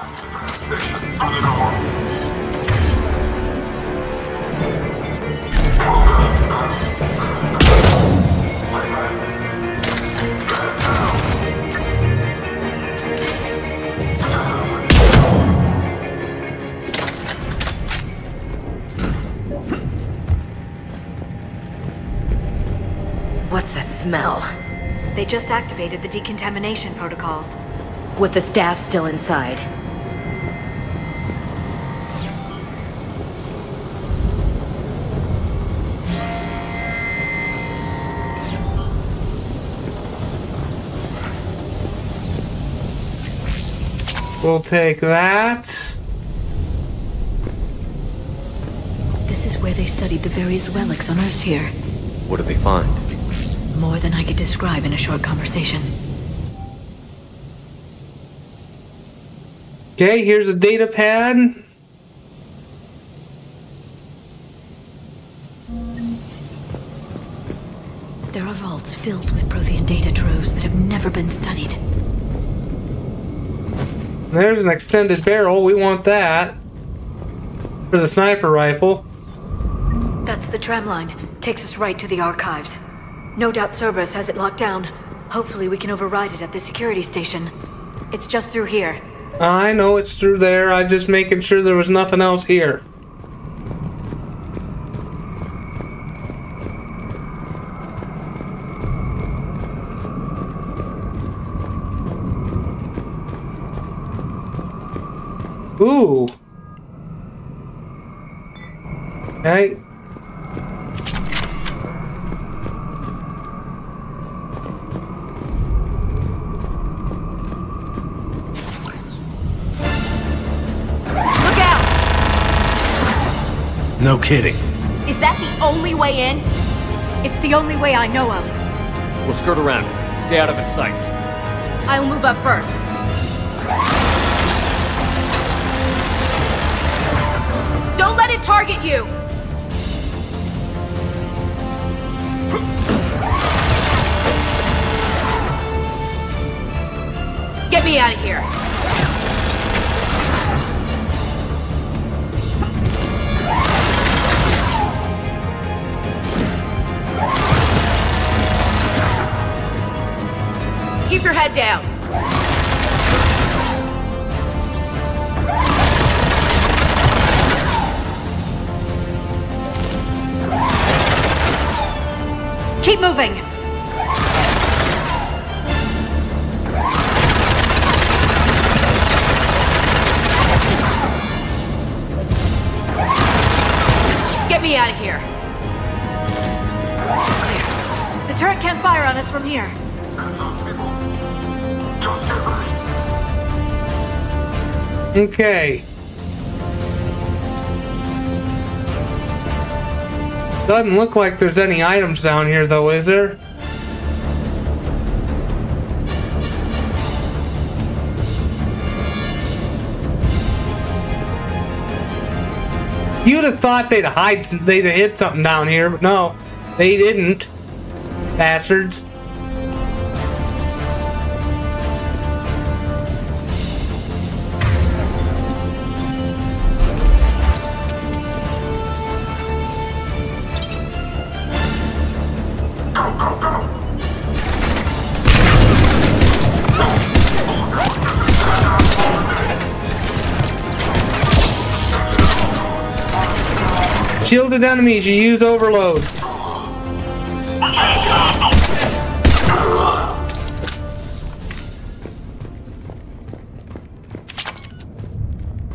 What's that smell? They just activated the decontamination protocols. With the staff still inside. We'll take that. This is where they studied the various relics on Earth here. What did they find? More than I could describe in a short conversation. Okay, here's a data pad. There are vaults filled with Prothean data troves that have never been studied. There's an extended barrel. We want that for the sniper rifle. That's the tramline. Takes us right to the archives. No doubt Cerberus has it locked down. Hopefully we can override it at the security station. It's just through here. I know it's through there. I'm just making sure there was nothing else here. Ooh. Okay. No kidding. Is that the only way in? It's the only way I know of. We'll skirt around it. Stay out of its sights. I'll move up first. Don't let it target you! Get me out of here. Keep your head down. Keep moving. Get me out of here. Clear. The turret can't fire on us from here. Okay. Doesn't look like there's any items down here though, is there? You'd have thought they'd hide, they'd have hid something down here, but no, they didn't. Bastards. Shielded enemies, you use overload.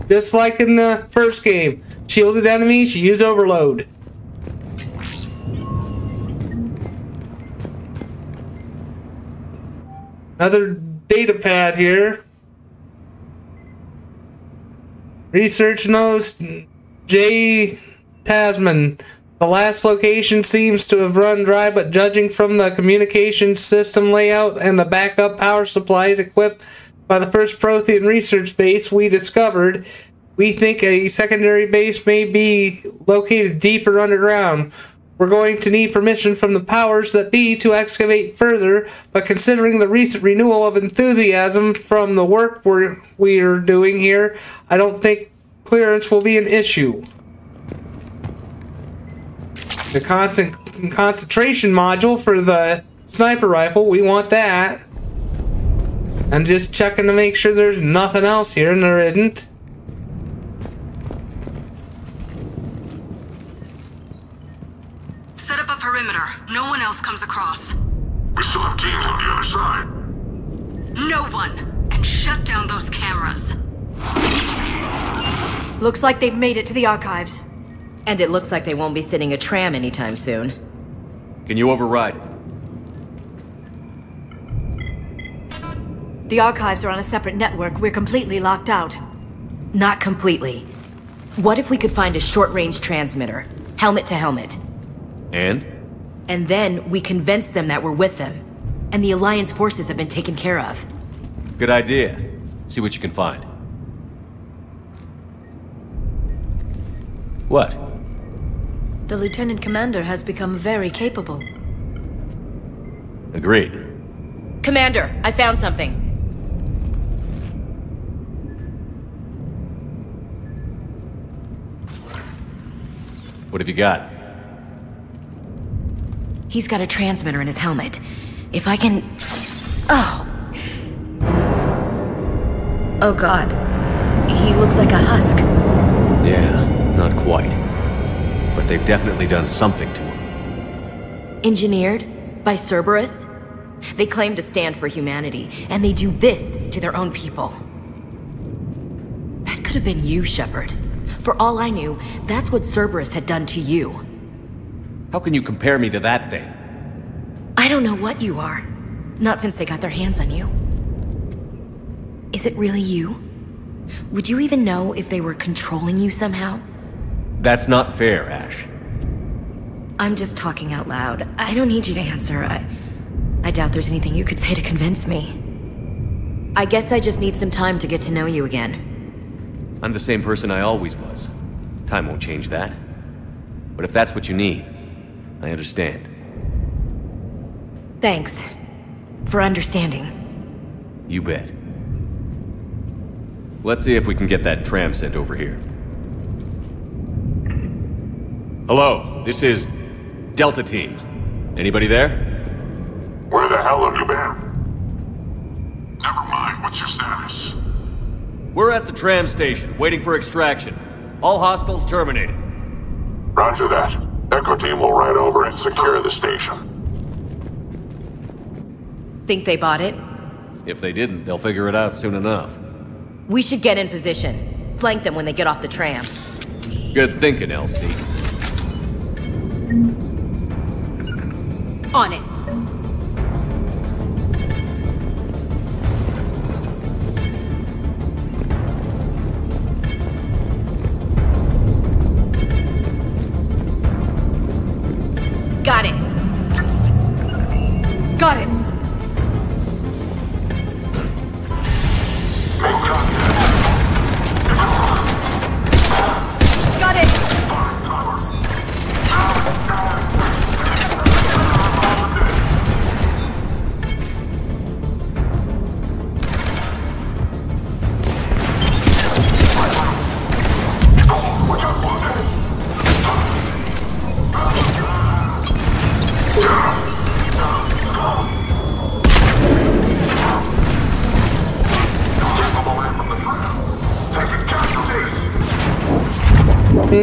Just like in the first game. Shielded enemies, you use overload. Another data pad here. Research notes, J. Tasman. The last location seems to have run dry, but judging from the communication system layout and the backup power supplies equipped by the first Prothean research base we discovered, we think a secondary base may be located deeper underground. We're going to need permission from the powers that be to excavate further, but considering the recent renewal of enthusiasm from the work we're, we're doing here, I don't think clearance will be an issue. The constant concentration module for the sniper rifle, we want that. I'm just checking to make sure there's nothing else here, and there isn't. Set up a perimeter. No one else comes across. We still have teams on the other side. No one. And shut down those cameras. Looks like they've made it to the archives. And it looks like they won't be sitting a tram anytime soon. Can you override it? The archives are on a separate network. We're completely locked out. Not completely. What if we could find a short-range transmitter? Helmet to helmet. And? And then we convince them that we're with them. And the Alliance forces have been taken care of. Good idea. See what you can find. What? The Lieutenant Commander has become very capable. Agreed. Commander, I found something. What have you got? He's got a transmitter in his helmet. If I can... Oh! Oh god. He looks like a husk. Yeah, not quite. But they've definitely done something to him. Engineered by Cerberus? They claim to stand for humanity, and they do this to their own people. That could have been you, Shepard. For all I knew, that's what Cerberus had done to you. How can you compare me to that thing? I don't know what you are. Not since they got their hands on you. Is it really you? Would you even know if they were controlling you somehow? That's not fair, Ash. I'm just talking out loud. I don't need you to answer. I, I doubt there's anything you could say to convince me. I guess I just need some time to get to know you again. I'm the same person I always was. Time won't change that. But if that's what you need, I understand. Thanks for understanding. You bet. Let's see if we can get that tram sent over here. Hello, this is Delta Team. Anybody there? Where the hell have you been? Never mind, what's your status? We're at the tram station, waiting for extraction. All hostiles terminated. Roger that. Echo Team will ride over and secure the station. Think they bought it? If they didn't, they'll figure it out soon enough. We should get in position. Flank them when they get off the tram. Good thinking, Elsie. On it. Got it. Got it.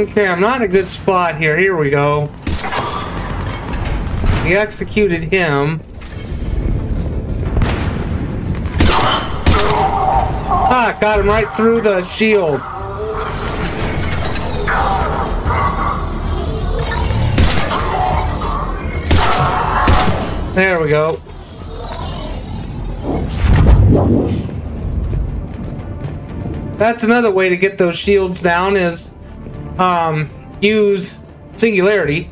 Okay, I'm not in a good spot here. Here we go. We executed him. Ah, got him right through the shield. There we go. That's another way to get those shields down is um, use Singularity.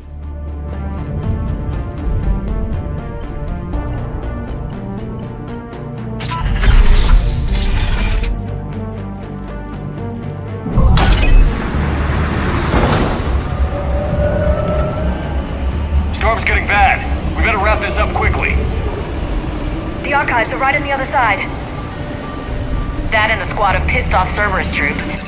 Side. That and the squad of pissed off Cerberus troops.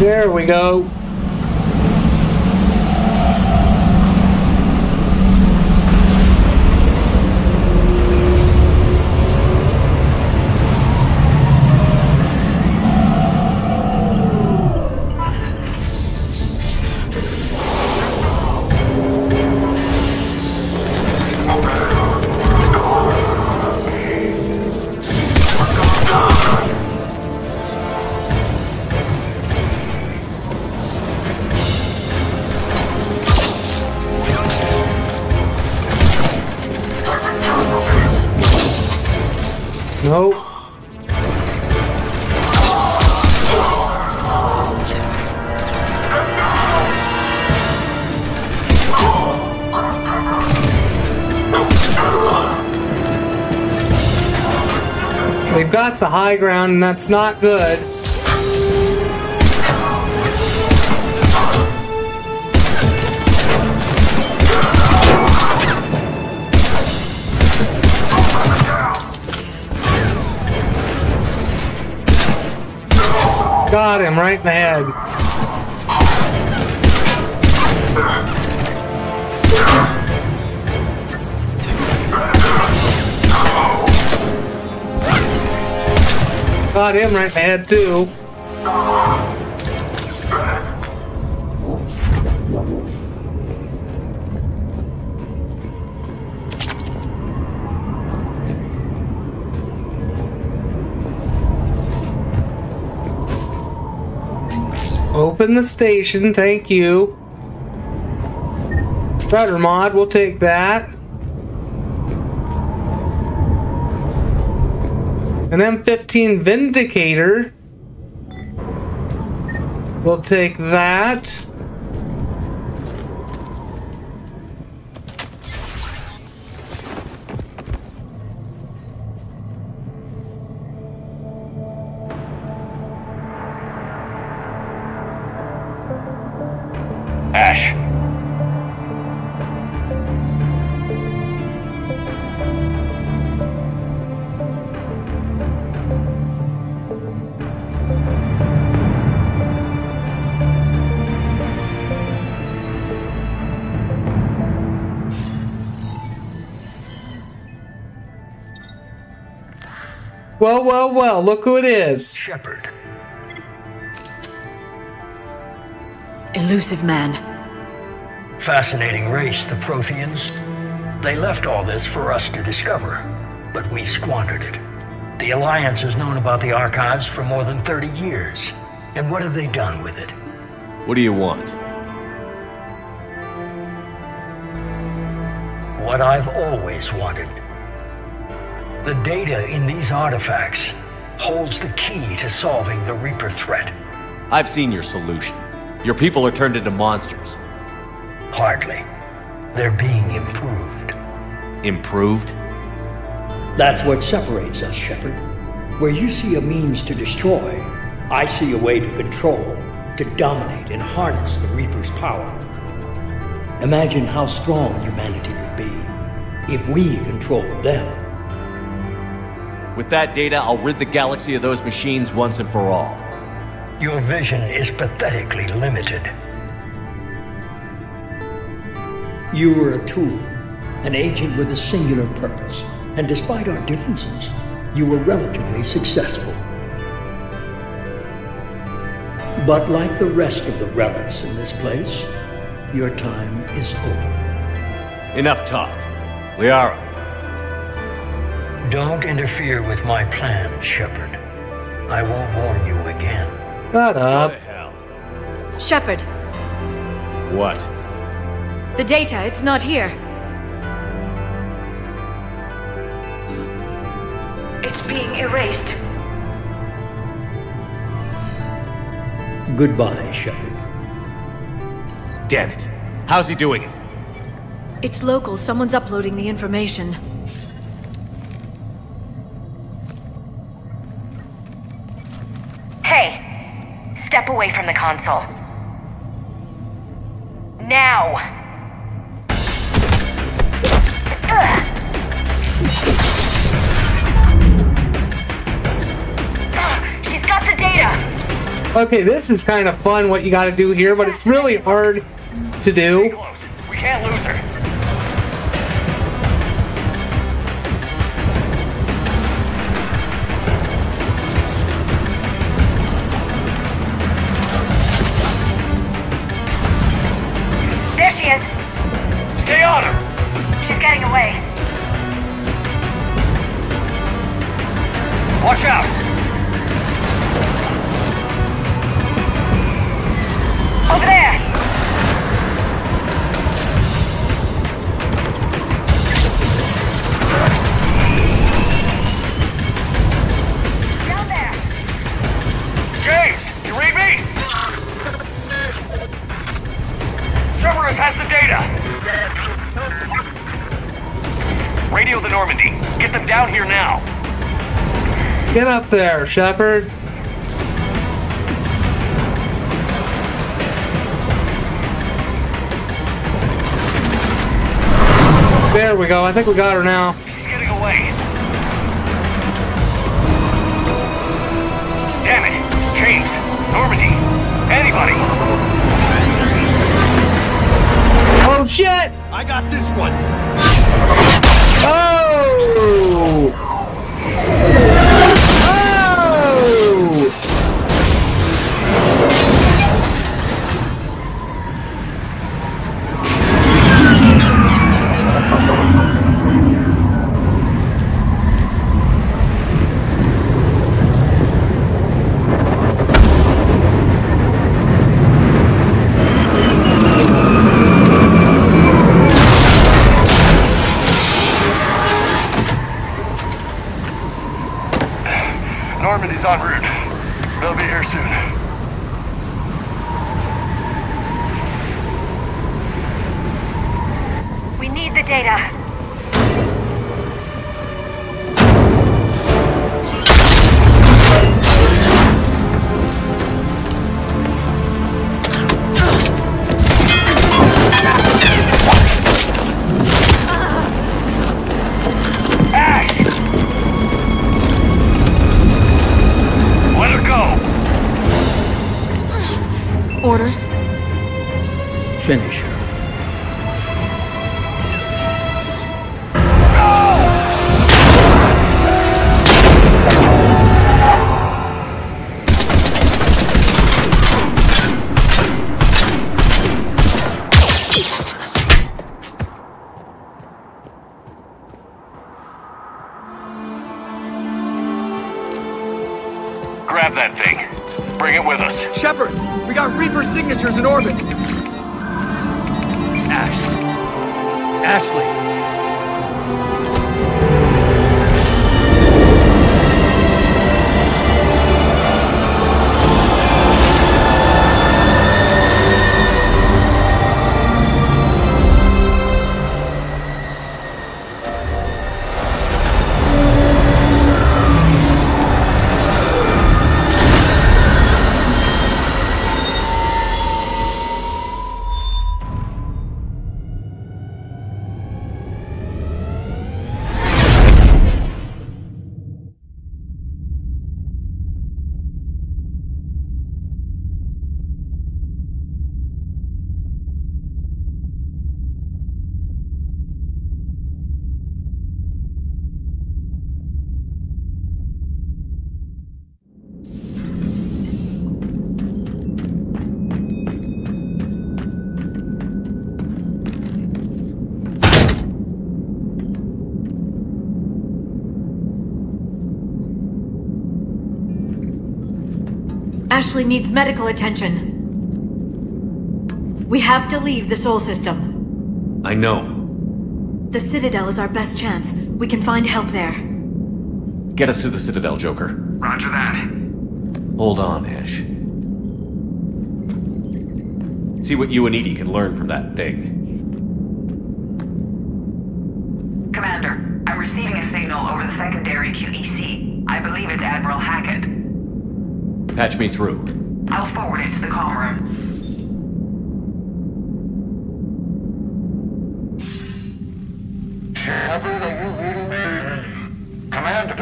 There we go. Got the high ground, and that's not good. Got him right in the head. Got him right in the head, too. Open the station, thank you. Rudder mod, we'll take that. An M fifteen Vindicator. We'll take that. Ash. Well, well, well, look who it is. Shepard. Elusive man. Fascinating race, the Protheans. They left all this for us to discover, but we squandered it. The Alliance has known about the archives for more than thirty years. And what have they done with it? What do you want? What I've always wanted. The data in these artifacts holds the key to solving the Reaper threat. I've seen your solution. Your people are turned into monsters. Hardly. They're being improved. Improved? That's what separates us, Shepard. Where you see a means to destroy, I see a way to control, to dominate and harness the Reaper's power. Imagine how strong humanity would be if we controlled them. With that data, I'll rid the galaxy of those machines once and for all. Your vision is pathetically limited. You were a tool, an agent with a singular purpose, and despite our differences, you were relatively successful. But like the rest of the relics in this place, your time is over. Enough talk. Liara. Don't interfere with my plan, Shepard. I won't warn you again. Shut up. What the hell? Shepard. What? The data, it's not here. It's being erased. Goodbye, Shepard. Damn it. How's he doing it? It's local. Someone's uploading the information. Hey! Step away from the console. Now! Ugh. She's got the data! Okay, this is kind of fun what you gotta do here, but it's really hard to do. We can't lose her. There she is. Stay on her. She's getting away. Watch out. Over there! Down there! James, you read me? Cerberus has the data! Radio the Normandy. Get them down here now. Get up there, Shepard. There we go. I think we got her now. She's getting away. Damn it. James, Normandy, anybody. Oh, shit. I got this one. Oh. En route. They'll be here soon. We need the data. Orders. Finish her. got Reaper signatures in orbit! Ashley. Ashley. Ashley needs medical attention. We have to leave the Sol system. I know. The Citadel is our best chance. We can find help there. Get us to the Citadel, Joker. Roger that. Hold on, Ash. See what you and Edie can learn from that thing. Commander, I'm receiving a signal over the secondary Q E C. I believe it's Admiral Hackett. Patch me through. I'll forward it to the comm room. Shepard, are you reading me? Commander.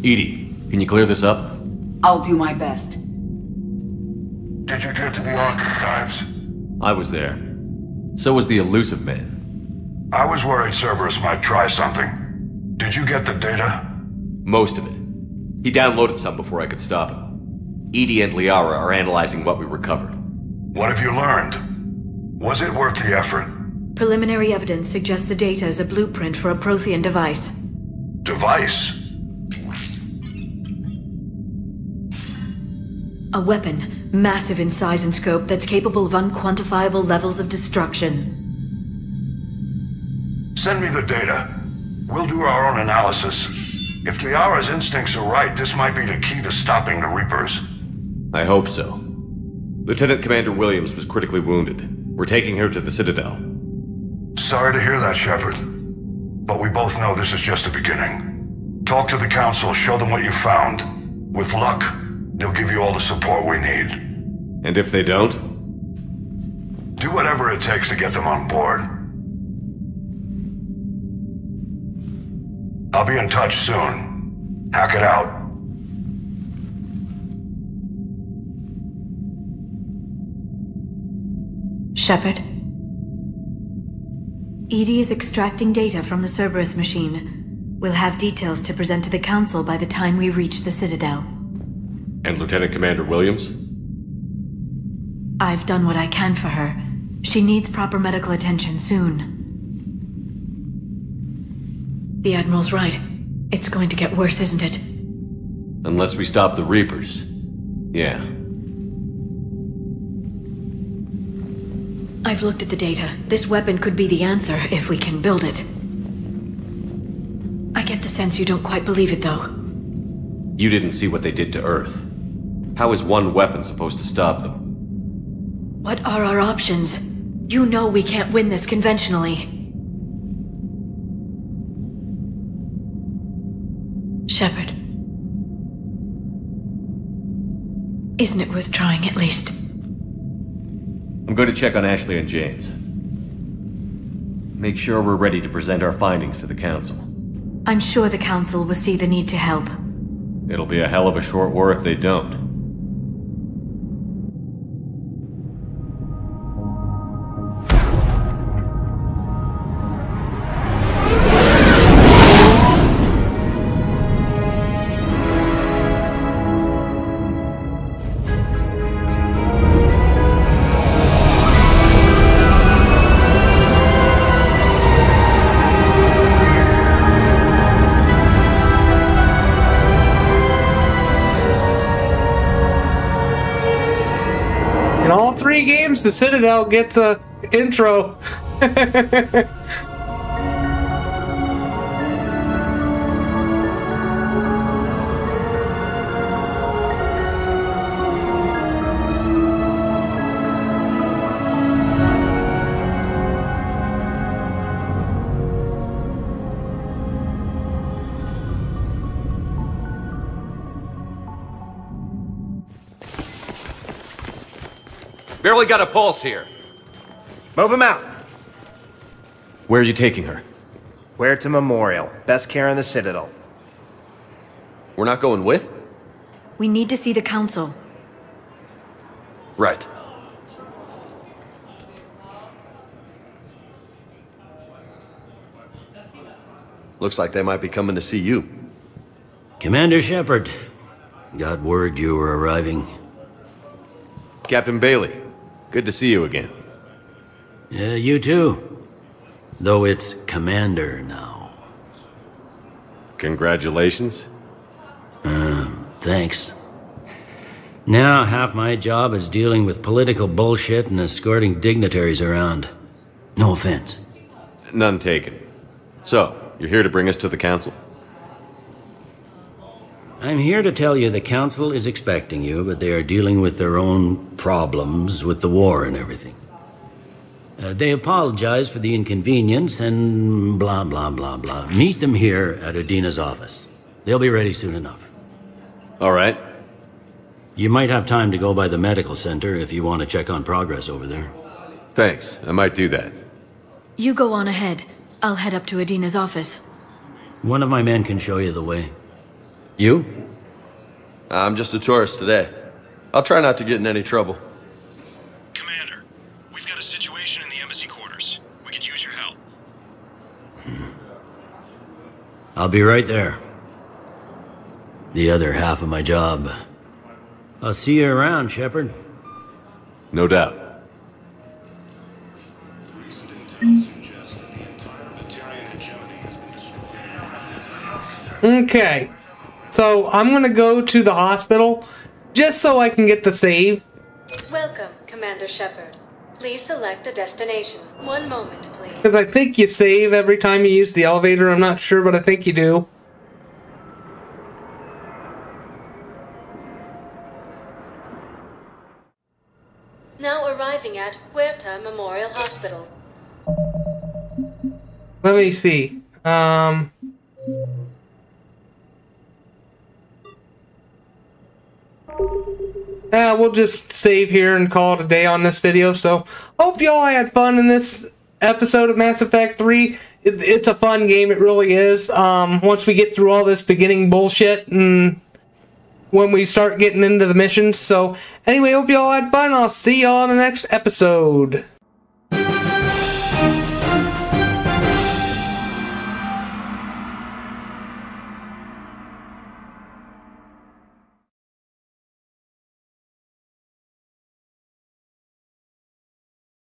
Edie, can you clear this up? I'll do my best. Did you get to the archives? I was there. So was the elusive man. I was worried Cerberus might try something. Did you get the data? Most of it. He downloaded some before I could stop him. Edie and Liara are analyzing what we recovered. What have you learned? Was it worth the effort? Preliminary evidence suggests the data is a blueprint for a Prothean device. Device? A weapon, massive in size and scope, that's capable of unquantifiable levels of destruction. Send me the data. We'll do our own analysis. If Liara's instincts are right, this might be the key to stopping the Reapers. I hope so. Lieutenant Commander Williams was critically wounded. We're taking her to the Citadel. Sorry to hear that, Shepard. But we both know this is just the beginning. Talk to the Council, show them what you found. With luck, they'll give you all the support we need. And if they don't? Do whatever it takes to get them on board. I'll be in touch soon. Hack it out. Shepard. Edie is extracting data from the Cerberus machine. We'll have details to present to the Council by the time we reach the Citadel. And Lieutenant Commander Williams? I've done what I can for her. She needs proper medical attention soon. The Admiral's right. It's going to get worse, isn't it? Unless we stop the Reapers. Yeah. I've looked at the data. This weapon could be the answer if we can build it. I get the sense you don't quite believe it, though. You didn't see what they did to Earth. How is one weapon supposed to stop them? What are our options? You know we can't win this conventionally. Shepard. Isn't it worth trying, at least? I'm going to check on Ashley and James. Make sure we're ready to present our findings to the Council. I'm sure the Council will see the need to help. It'll be a hell of a short war if they don't. James, the Citadel gets a intro. Barely got a pulse here. Move him out. Where are you taking her? Where to Memorial. Best care in the Citadel. We're not going with? We need to see the Council. Right. Looks like they might be coming to see you. Commander Shepard. Got word you were arriving. Captain Bailey. Good to see you again. Yeah, you too. Though it's Commander now. Congratulations. Um, thanks. Now half my job is dealing with political bullshit and escorting dignitaries around. No offense. None taken. So, you're here to bring us to the Council? I'm here to tell you the Council is expecting you, but they are dealing with their own problems with the war and everything. Uh, they apologize for the inconvenience and blah, blah, blah, blah. Meet them here at Adina's office. They'll be ready soon enough. All right. You might have time to go by the medical center if you want to check on progress over there. Thanks. I might do that. You go on ahead. I'll head up to Adina's office. One of my men can show you the way. You? I'm just a tourist today. I'll try not to get in any trouble. Commander, we've got a situation in the embassy quarters. We could use your help. Hmm. I'll be right there. The other half of my job. I'll see you around, Shepard. No doubt. Recent intel suggests that the entire Batarian hegemony has been destroyed. Okay. So, I'm gonna go to the hospital, just so I can get the save. Welcome, Commander Shepard. Please select a destination. One moment, please. Because I think you save every time you use the elevator. I'm not sure, but I think you do. Now arriving at Huerta Memorial Hospital. Let me see. Um... Uh, we'll just save here and call it a day on this video. So, hope y'all had fun in this episode of Mass Effect three. It, it's a fun game, it really is. Um, once we get through all this beginning bullshit and when we start getting into the missions. So, anyway, hope y'all had fun. I'll see y'all in the next episode.